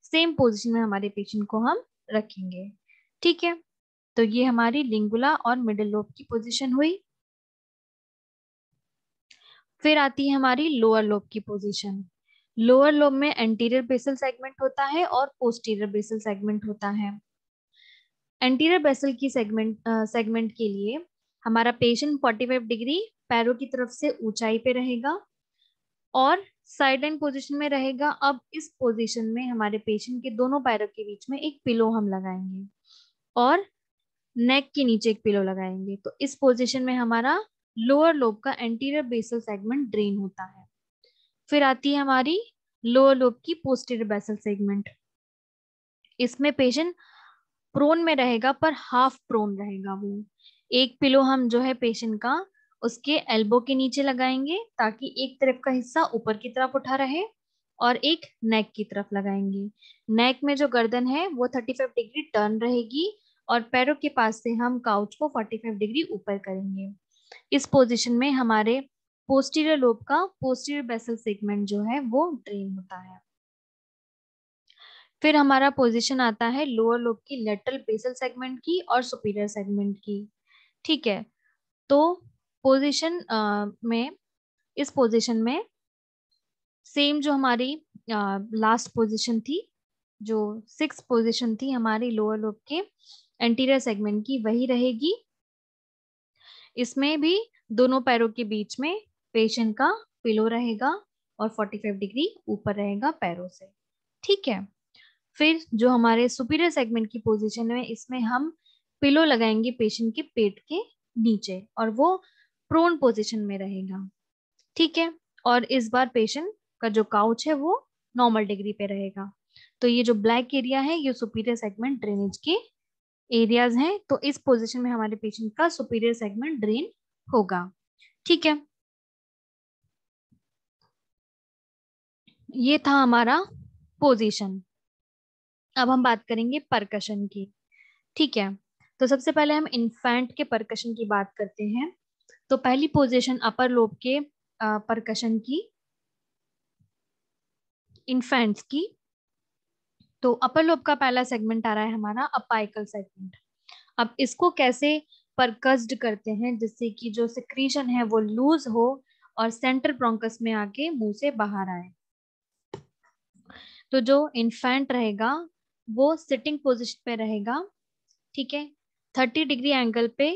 सेम पोजीशन में हमारे पेशेंट को हम रखेंगे, ठीक है। तो ये हमारी लिंगुला और मिडिल लोब की पोजीशन हुई। फिर आती है हमारी लोअर लोब की पोजीशन। लोअर लोब में एंटीरियर बेसल सेगमेंट होता है और पोस्टीरियर बेसल सेगमेंट होता है। एंटीरियर बेसल की सेगमेंट सेगमेंट के लिए हमारा पेशेंट पैंतालीस डिग्री पैरों की तरफ से ऊंचाई पे रहेगा और साइडलाइन पोजीशन में रहेगा। अब इस पोजीशन में हमारे पेशेंट के दोनों पैरों के बीच में एक पिलो हम लगाएंगे और नेक के नीचे एक पिलो लगाएंगे। तो इस पोजीशन में हमारा लोअर लोब का एंटीरियर बेसल सेगमेंट ड्रेन होता है। फिर आती है हमारी लोअर लोब की पोस्टीरियर बेसल सेगमेंट। इसमें पेशेंट प्रोन में रहेगा पर हाफ प्रोन रहेगा। वो एक पिलो हम जो है पेशेंट का उसके एल्बो के नीचे लगाएंगे ताकि एक तरफ का हिस्सा ऊपर की तरफ उठा रहे और एक नेक की तरफ लगाएंगे। नेक में जो गर्दन है वो पैंतीस डिग्री टर्न रहेगी और पैरों के पास से हम काउच को पैंतालीस डिग्री ऊपर करेंगे। इस पोजीशन में हमारे पोस्टीरियर लोब का पोस्टीरियर बेसल सेगमेंट जो है वो ड्रेन होता है। फिर हमारा पोजीशन आता है लोअर लोब की लेटरल बेसल सेगमेंट की और सुपीरियर सेगमेंट की। ठीक है, तो पोजीशन में इस पोजीशन में सेम जो हमारी लास्ट पोजीशन थी, जो सिक्स पोजीशन थी हमारी लोअर लोब के एंटीरियर सेगमेंट की, वही रहेगी। इसमें भी दोनों पैरों के बीच में पेशेंट का पिलो रहेगा और पैंतालीस डिग्री ऊपर रहेगा पैरों से। ठीक है, फिर जो हमारे सुपीरियर सेगमेंट की पोजीशन है इसमें हम पिलो लगाएंगे पेशेंट के पेट के नीचे और वो प्रोन पोजीशन में रहेगा। ठीक है, और इस बार पेशेंट का जो काउच है वो नॉर्मल डिग्री पे रहेगा। तो ये जो ब्लैक एरिया है ये सुपीरियर सेगमेंट ड्रेनेज के एरियाज हैं। तो इस पोजीशन में हमारे पेशेंट का सुपीरियर सेगमेंट ड्रेन होगा। ठीक है, ये था हमारा पोजीशन। अब हम बात करेंगे परकशन की। ठीक है, तो सबसे पहले हम इन्फेंट के परकशन की बात करते हैं। तो पहली पोजीशन अपर लोब के परकशन की, इन्फेंट्स की। तो अपर लोब का पहला सेगमेंट आ रहा है हमारा अपाइकल सेगमेंट। अब इसको कैसे परकस्ड करते हैं जिससे कि जो सिक्रीशन है वो लूज हो और सेंटर ब्रोंकस में आके मुंह से बाहर आए। तो जो इन्फेंट रहेगा वो सिटिंग पोजीशन पे रहेगा। ठीक है, थर्टी डिग्री एंगल पे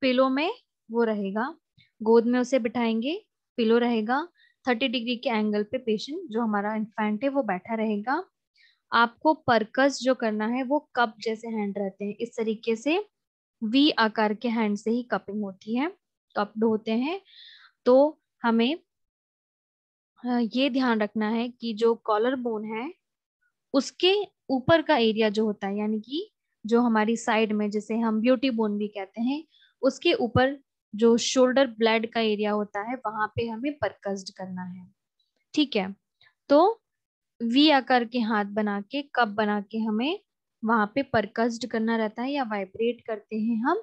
पिलो में वो रहेगा, गोद में उसे बिठाएंगे, पिलो रहेगा। थर्टी डिग्री के एंगल पे पेशेंट जो हमारा इन्फेंट है वो बैठा रहेगा। आपको परकस जो करना है वो कप जैसे हैंड रहते हैं, इस तरीके से वी आकार के हैंड से ही कपिंग होती है, कप्ड होते हैं। तो हमें ये ध्यान रखना है कि जो कॉलर बोन है उसके ऊपर का एरिया जो होता है, यानी कि जो हमारी साइड में जिसे हम ब्यूटी बोन भी कहते हैं, उसके ऊपर जो शोल्डर ब्लेड का एरिया होता है वहां पे हमें परकस्ड करना है। ठीक है, तो वी आकार के हाथ बना के, कप बना के हमें वहां पे परकस्ड करना रहता है या वाइब्रेट करते हैं हम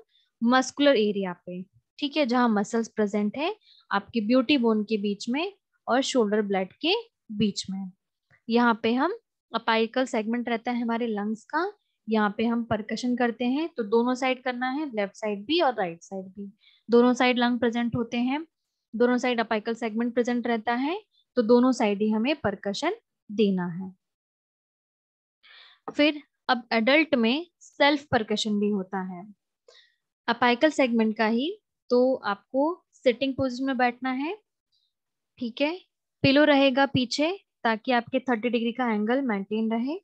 मस्कुलर एरिया पे। ठीक है, जहां मसल्स प्रेजेंट है आपके ब्यूटी बोन के बीच में और शोल्डर ब्लेड के बीच में। यहाँ पे हम अपाइकल सेगमेंट रहता है हमारे लंग्स का, यहाँ पे हम परकशन करते हैं। तो दोनों साइड करना है, लेफ्ट साइड भी और राइट साइड भी। दोनों साइड लंग प्रेजेंट होते हैं, दोनों साइड अपाइकल सेगमेंट प्रेजेंट रहता है, तो दोनों साइड ही हमें परकशन देना है। फिर अब एडल्ट में सेल्फ परकशन भी होता है अपाइकल सेगमेंट का ही। तो आपको सिटिंग पोजीशन में बैठना है। ठीक है, पिलो रहेगा पीछे ताकि आपके थर्टी डिग्री का एंगल मेंटेन रहे।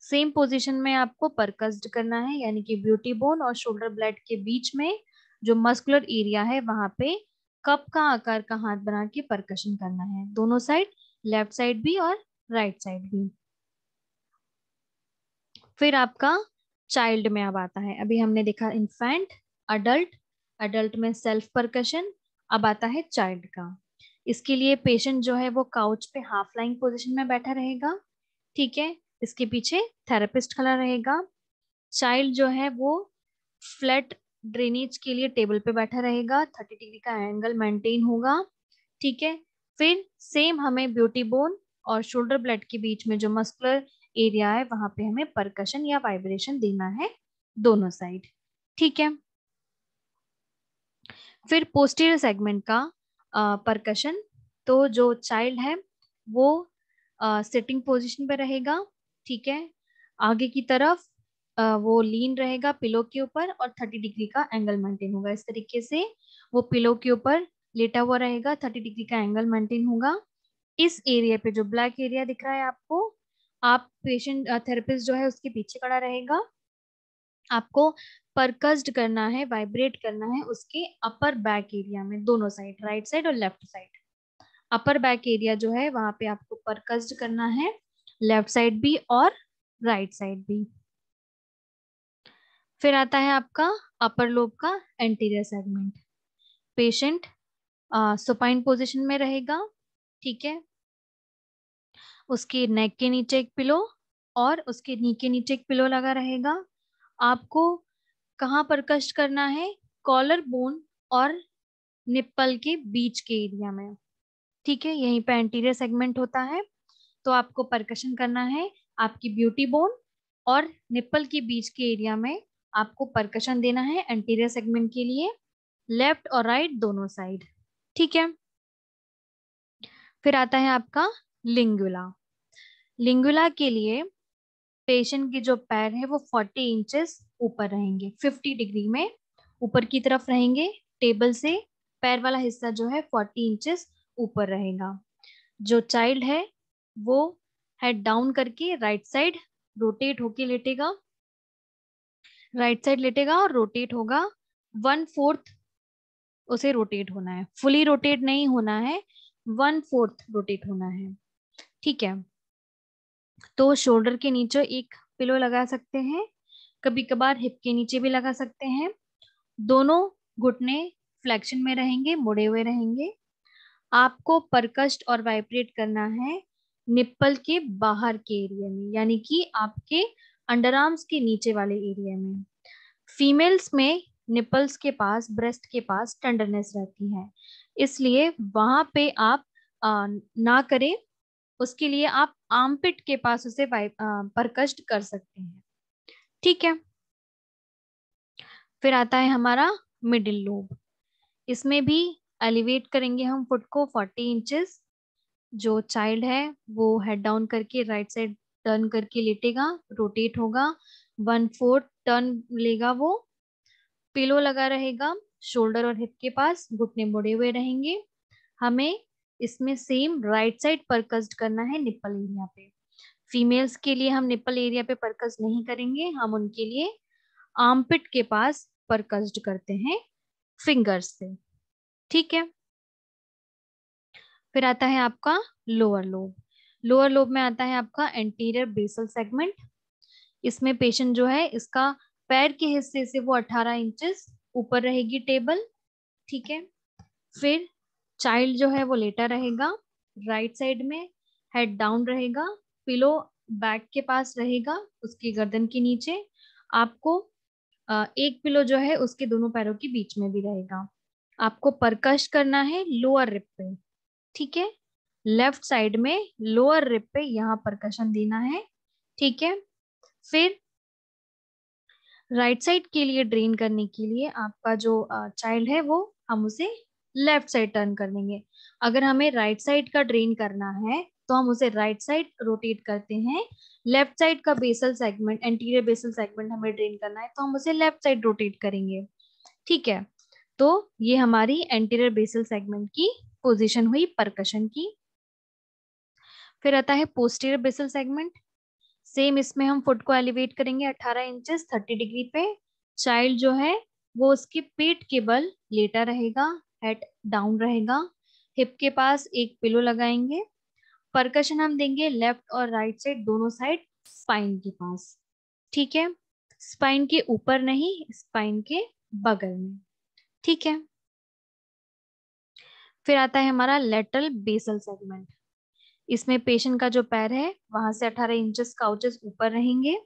सेम पोजीशन में आपको परकस्ड करना है, यानी कि ब्यूटी बोन और शोल्डर ब्लेड के बीच में जो मस्कुलर एरिया है वहां पे कप का आकार का हाथ बना के परकशन करना है। दोनों साइड, लेफ्ट साइड भी और राइट साइड भी। फिर आपका चाइल्ड में अब आता है, अभी हमने देखा इन्फेंट, अडल्ट, अडल्ट में सेल्फ परकशन, अब आता है चाइल्ड का। इसके लिए पेशेंट जो है वो काउच पे हाफ लाइंग पोजिशन में बैठा रहेगा। ठीक है, इसके पीछे थेरेपिस्ट खड़ा रहेगा। चाइल्ड जो है वो फ्लैट ड्रेनेज के लिए टेबल पे बैठा रहेगा, थर्टी डिग्री का एंगल मेंटेन होगा। ठीक है, फिर सेम हमें ब्यूटी बोन और शोल्डर ब्लेड के बीच में जो मस्कुलर एरिया है वहां पे हमें परकशन या वाइब्रेशन देना है दोनों साइड। ठीक है, फिर पोस्टीरियर सेगमेंट का परकशन। तो जो चाइल्ड है वो सिटिंग पोजिशन पे रहेगा। ठीक है, आगे की तरफ uh, वो लीन रहेगा पिलो के ऊपर और तीस डिग्री का एंगल मेंटेन होगा। इस तरीके से वो पिलो के ऊपर लेटा हुआ रहेगा, तीस डिग्री का एंगल मेंटेन होगा। इस एरिया पे जो ब्लैक एरिया दिख रहा है आपको, आप पेशेंट थेरेपिस्ट जो है उसके पीछे खड़ा रहेगा, आपको परकस्ड करना है, वाइब्रेट करना है उसके अपर बैक एरिया में, दोनों साइड, राइट साइड और left side. Upper back area जो है वहां पे आपको परकस्ड करना है, लेफ्ट साइड भी और राइट साइड भी। फिर आता है आपका अपर लोब का anterior segment. Patient supine position में रहेगा, ठीक है, उसके नेक के नीचे एक पिलो और उसके नी के नीचे एक पिलो लगा रहेगा। आपको कहाँ पर कष्ट करना है? कॉलर बोन और निप्पल के बीच के एरिया में, ठीक है, यहीं पे एंटीरियर सेगमेंट होता है। तो आपको परकशन करना है आपकी ब्यूटी बोन और निप्पल के बीच के एरिया में, आपको परकशन देना है एंटीरियर सेगमेंट के लिए, लेफ्ट और राइट दोनों साइड, ठीक है। फिर आता है आपका लिंगुला। लिंगुला के लिए पेशेंट के जो पैर है वो चालीस इंचेस ऊपर रहेंगे, पचास डिग्री में ऊपर की तरफ रहेंगे टेबल से। पैर वाला हिस्सा जो है चालीस इंचेस ऊपर रहेगा। जो चाइल्ड है वो हेड डाउन करके राइट साइड रोटेट होके लेटेगा, राइट साइड लेटेगा और रोटेट होगा। वन फोर्थ उसे रोटेट होना है, फुली रोटेट नहीं होना है, वन फोर्थ रोटेट होना है, ठीक है। तो शोल्डर के नीचे एक पिलो लगा सकते हैं, कभी कभार हिप के नीचे भी लगा सकते हैं। दोनों घुटने फ्लेक्शन में रहेंगे, मुड़े हुए रहेंगे। आपको परकस्ट और वाइब्रेट करना है निप्पल के बाहर के एरिया में, यानी कि आपके अंडर आर्म्स के नीचे वाले एरिया में। फीमेल्स में निप्पल्स के पास, ब्रेस्ट के पास टेंडरनेस रहती है, इसलिए वहां पे आप आ, ना करें, उसके लिए आप आर्मपिट के पास उसे परकस्ट कर सकते हैं, ठीक है। फिर आता है हमारा मिडिल लोब। इसमें भी एलिवेट करेंगे हम फुट को चालीस इंचेस। जो चाइल्ड है वो हेड डाउन करके राइट साइड टर्न करके लेटेगा, रोटेट होगा, वन फोर्थ टर्न लेगा वो। पिलो लगा रहेगा शोल्डर और हिप के पास, घुटने मुड़े हुए रहेंगे। हमें इसमें सेम राइट साइड परकस्ड करना है निप्पल एरिया पे। फीमेल्स के लिए हम निप्पल एरिया पे परकस्ड नहीं करेंगे, हम उनके लिए आर्मपिट के पास परकस्ड करते हैं फिंगर्स से, ठीक है। फिर आता है आपका लोअर लोब। लोअर लोब में आता है आपका एंटीरियर बेसल सेगमेंट। इसमें पेशेंट जो है इसका पैर के हिस्से से वो अठारह इंचेस ऊपर रहेगी टेबल, ठीक है। फिर चाइल्ड जो है वो लेटा रहेगा राइट साइड में, हेड डाउन रहेगा, पिलो बैक के पास रहेगा उसकी गर्दन के नीचे। आपको एक पिलो जो है उसके दोनों पैरों के बीच में भी रहेगा। आपको परकश करना है लोअर रिप पे, ठीक है, लेफ्ट साइड में लोअर रिप पे यहाँ परकशन देना है, ठीक है। फिर राइट साइड के लिए ड्रेन करने के लिए आपका जो चाइल्ड है वो हम उसे लेफ्ट साइड टर्न कर देंगे। अगर हमें राइट साइड का ड्रेन करना है तो हम उसे राइट साइड रोटेट करते हैं। लेफ्ट साइड का basal segment, anterior basal segment हमें ड्रेन करना है तो हम उसे लेफ्ट साइड रोटेट करेंगे, ठीक है। तो ये हमारी एंटीरियर बेसल सेगमेंट की पोजीशन हुई परकशन की। फिर आता है पोस्टीरियर बेसल सेगमेंट। सेम इसमें हम फुट को एलिवेट करेंगे अठारह इंचेस तीस डिग्री पे। चाइल्ड जो है वो उसके पेट के बल लेटा रहेगा, हेड डाउन रहेगा, हिप के पास एक पिलो लगाएंगे। परकशन हम देंगे लेफ्ट और राइट साइड दोनों साइड स्पाइन के पास, ठीक है, स्पाइन के ऊपर नहीं, स्पाइन के बगल में, ठीक है। फिर आता है हमारा लेटरल बेसल सेगमेंट। इसमें पेशेंट का जो पैर है वहां से अठारह इंचेस काउचेस ऊपर रहेंगे।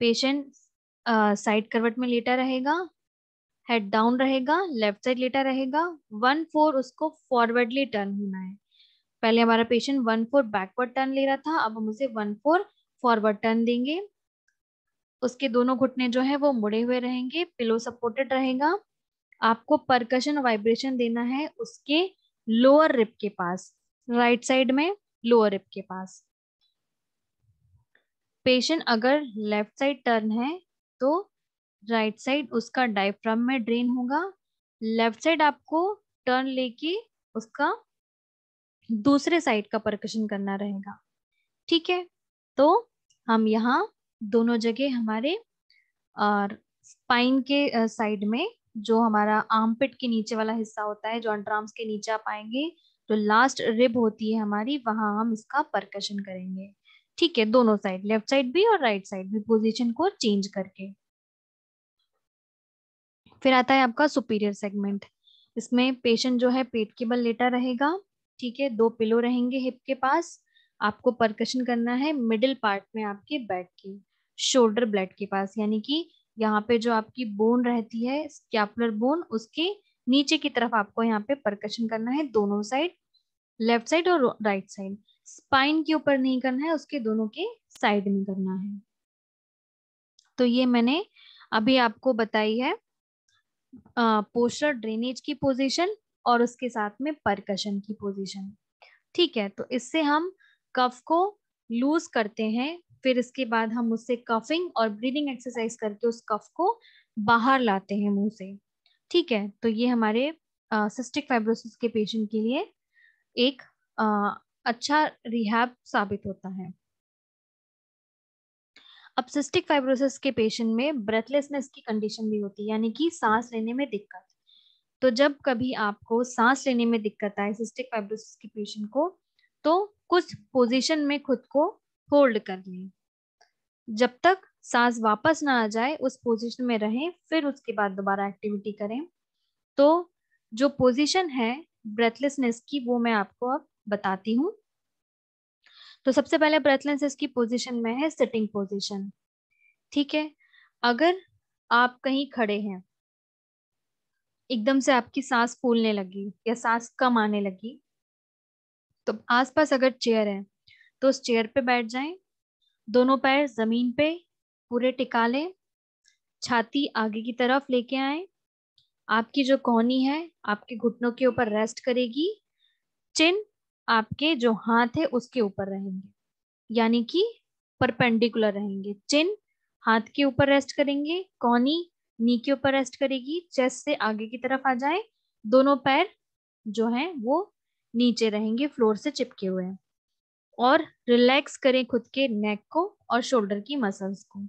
पेशेंट साइड करवट में लेटा रहेगा, हेड डाउन रहेगा, लेफ्ट साइड लेटा रहेगा। वन फोर उसको फॉरवर्डली टर्न होना है। पहले हमारा patient one four backward turn ले रहा था, अब हम उसे वन फोर फॉरवर्ड टर्न देंगे। उसके दोनों घुटने जो है वो मुड़े हुए रहेंगे, पिलो सपोर्टेड रहेगा। आपको परकशन वाइब्रेशन देना है उसके लोअर रिप के पास, राइट साइड में लोअर रिप के पास। पेशेंट अगर लेफ्ट साइड टर्न है तो राइट साइड उसका डायफ्राम में ड्रेन होगा, लेफ्ट साइड आपको टर्न लेके उसका दूसरे साइड का परकशन करना रहेगा। ठीक है, तो हम यहाँ दोनों जगह हमारे और स्पाइन के साइड में जो हमारा आर्मपिट के नीचे वाला हिस्सा होता है, जो अंडर आर्म्स के नीचे आप आएंगे, जो लास्ट रिब होती है हमारी, वहां हम इसका परकशन करेंगे। ठीक है, दोनों साइड, लेफ्ट साइड भी और राइट साइड भी, पोजीशन को चेंज करके। फिर आता है आपका सुपीरियर सेगमेंट। इसमें पेशेंट जो है पेट के बल लेटा रहेगा। ठीक है, दो पिलो रहेंगे हिप के पास। आपको परकशन करना है मिडिल पार्ट में आपके बैक की, शोल्डर ब्लेड के पास, यानी कि यहाँ पे जो आपकी बोन रहती है स्कैपुलर बोन, उसके नीचे की तरफ आपको यहाँ पे परकशन करना है, दोनों साइड, लेफ्ट साइड और राइट साइड। स्पाइन के ऊपर नहीं करना है, उसके दोनों के साइड में करना है। तो ये मैंने अभी आपको बताई है पोस्चर ड्रेनेज की पोजीशन और उसके साथ में परकशन की पोजीशन। ठीक है, तो इससे हम कफ को लूज करते हैं, फिर इसके बाद हम उससे कफिंग और ब्रीदिंग एक्सरसाइज करके उस कफ को बाहर लाते हैं मुंह से। ठीक है, तो ये हमारे सिस्टिक फाइब्रोसिस के पेशेंट के लिए एक आ, अच्छा रिहैब साबित होता है। अब सिस्टिक फाइब्रोसिस के पेशेंट में ब्रेथलेसनेस की कंडीशन भी होती है, यानी कि सांस लेने में दिक्कत। तो जब कभी आपको सांस लेने में दिक्कत आए सिस्टिक फाइब्रोसिस के पेशेंट को, तो कुछ पोजीशन में खुद को होल्ड कर लें, जब तक सांस वापस ना आ जाए उस पोजीशन में रहें, फिर उसके बाद दोबारा एक्टिविटी करें। तो जो पोजीशन है ब्रेथलेसनेस की, वो मैं आपको अब बताती हूँ। तो सबसे पहले ब्रेथलेसनेस की पोजीशन में है सिटिंग पोजीशन। ठीक है, अगर आप कहीं खड़े हैं, एकदम से आपकी सांस फूलने लगी या सांस कम आने लगी, तो आसपास अगर चेयर है तो उस चेयर पे बैठ जाएं, दोनों पैर जमीन पे पूरे टिका लें, छाती आगे की तरफ लेके आएं, आपकी जो कोहनी है आपके घुटनों के ऊपर रेस्ट करेगी, चिन आपके जो हाथ है उसके ऊपर रहेंगे, यानी कि परपेंडिकुलर रहेंगे। चिन हाथ के ऊपर रेस्ट करेंगे, कोहनी नी के ऊपर रेस्ट करेगी, चेस्ट से आगे की तरफ आ जाएं, दोनों पैर जो हैं वो नीचे रहेंगे फ्लोर से चिपके हुए हैं, और रिलैक्स करें खुद के नेक को और शोल्डर की मसल्स को।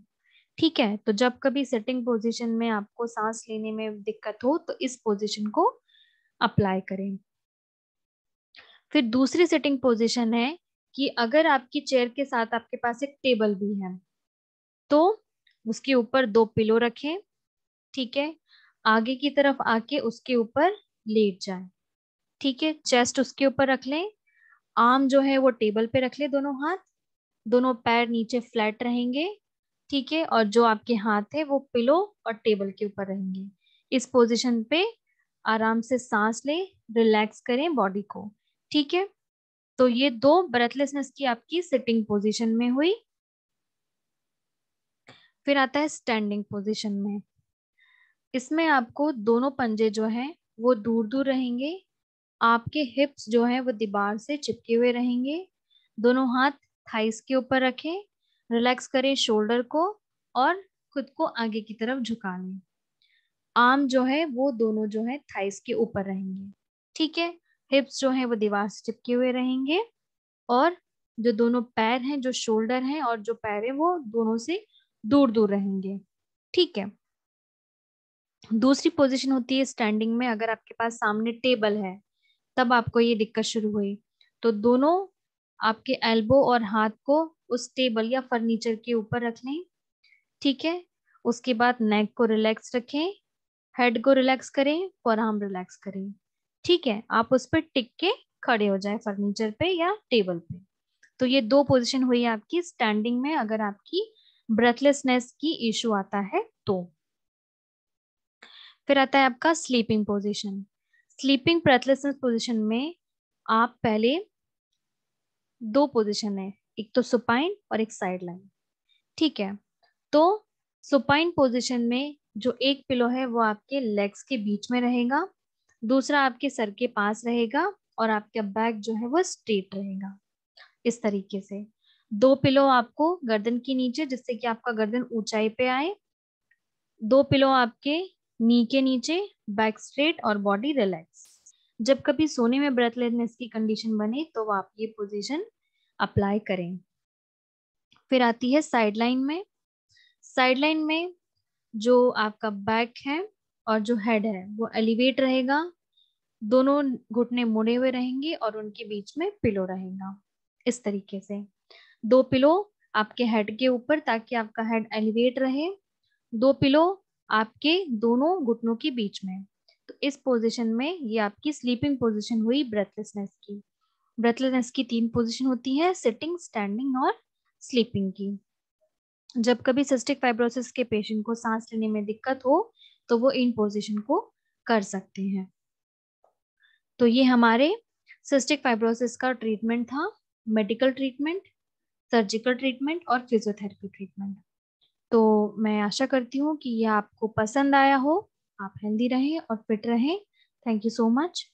ठीक है, तो जब कभी सिटिंग पोजीशन में आपको सांस लेने में दिक्कत हो तो इस पोजीशन को अप्लाई करें। फिर दूसरी सिटिंग पोजीशन है कि अगर आपकी चेयर के साथ आपके पास एक टेबल भी है, तो उसके ऊपर दो पिलो रखें। ठीक है, आगे की तरफ आके उसके ऊपर लेट जाए। ठीक है, चेस्ट उसके ऊपर रख लें, आर्म जो है वो टेबल पे रख ले, दोनों हाथ, दोनों पैर नीचे फ्लैट रहेंगे। ठीक है, और जो आपके हाथ है वो पिलो और टेबल के ऊपर रहेंगे। इस पोजीशन पे आराम से सांस ले, रिलैक्स करें बॉडी को। ठीक है, तो ये दो ब्रेथलेसनेस की आपकी सिटिंग पोजीशन में हुई। फिर आता है स्टैंडिंग पोजीशन में। इसमें आपको दोनों पंजे जो हैं वो दूर दूर रहेंगे, आपके हिप्स जो हैं वो दीवार से चिपके हुए रहेंगे, दोनों हाथ थाइस के ऊपर रखें, रिलैक्स करें शोल्डर को और खुद को आगे की तरफ झुका लें। आर्म जो है वो दोनों जो है थाइस के ऊपर रहेंगे। ठीक है, हिप्स जो है वो दीवार से चिपके हुए रहेंगे, और जो दोनों पैर हैं, जो शोल्डर हैं और जो पैर है वो दोनों से दूर दूर रहेंगे। ठीक है, दूसरी पोजीशन होती है स्टैंडिंग में। अगर आपके पास सामने टेबल है तब आपको ये दिक्कत शुरू हुई, तो दोनों आपके एल्बो और हाथ को उस टेबल या फर्नीचर के ऊपर रख लें। ठीक है, उसके बाद नेक को रिलैक्स रखें, हेड को रिलैक्स करें, फोरआर्म रिलैक्स करें। ठीक है, आप उस पर टिक के खड़े हो जाए फर्नीचर पे या टेबल पे। तो ये दो पोजीशन हुई आपकी स्टैंडिंग में, अगर आपकी ब्रेथलेसनेस की इशू आता है तो। फिर आता है आपका sleeping position. Sleeping breathlessness position में आप पहले दो पोजीशन है, एक तो सुपाइन और एक साइड लाइन। ठीक है, तो सुपाइन पोजीशन में जो एक पिलो है वो आपके लेग्स के बीच में रहेगा, दूसरा आपके सर के पास रहेगा, और आपका बैक जो है वो स्ट्रेट रहेगा। इस तरीके से दो पिलो आपको गर्दन के नीचे, जिससे कि आपका गर्दन ऊंचाई पे आए, दो पिलो आपके नी के नीचे, बैक स्ट्रेट और बॉडी रिलैक्स। जब कभी सोने में ब्रेथलेसनेस की कंडीशन बने तो आप ये पोजीशन अप्लाई करें। फिर आती है साइड लाइन में। साइड लाइन में जो आपका बैक है और जो हेड है वो एलिवेट रहेगा, दोनों घुटने मुड़े हुए रहेंगे और उनके बीच में पिलो रहेगा। इस तरीके से दो पिलो आपके हेड के ऊपर ताकि आपका हेड एलिवेट रहे, दो पिलो आपके दोनों घुटनों के बीच में। तो इस पोजीशन में ये आपकी स्लीपिंग पोजीशन हुई ब्रेथलेसनेस की। ब्रेथलेसनेस की तीन पोजीशन होती है, सिटिंग, स्टैंडिंग और स्लीपिंग की। जब कभी सिस्टिक फाइब्रोसिस के पेशेंट को सांस लेने में दिक्कत हो तो वो इन पोजीशन को कर सकते हैं। तो ये हमारे सिस्टिक फाइब्रोसिस का ट्रीटमेंट था, मेडिकल ट्रीटमेंट, सर्जिकल ट्रीटमेंट और फिजियोथेरेपी ट्रीटमेंट। तो मैं आशा करती हूँ कि यह आपको पसंद आया हो। आप हेल्दी रहें और फिट रहें। Thank you so much.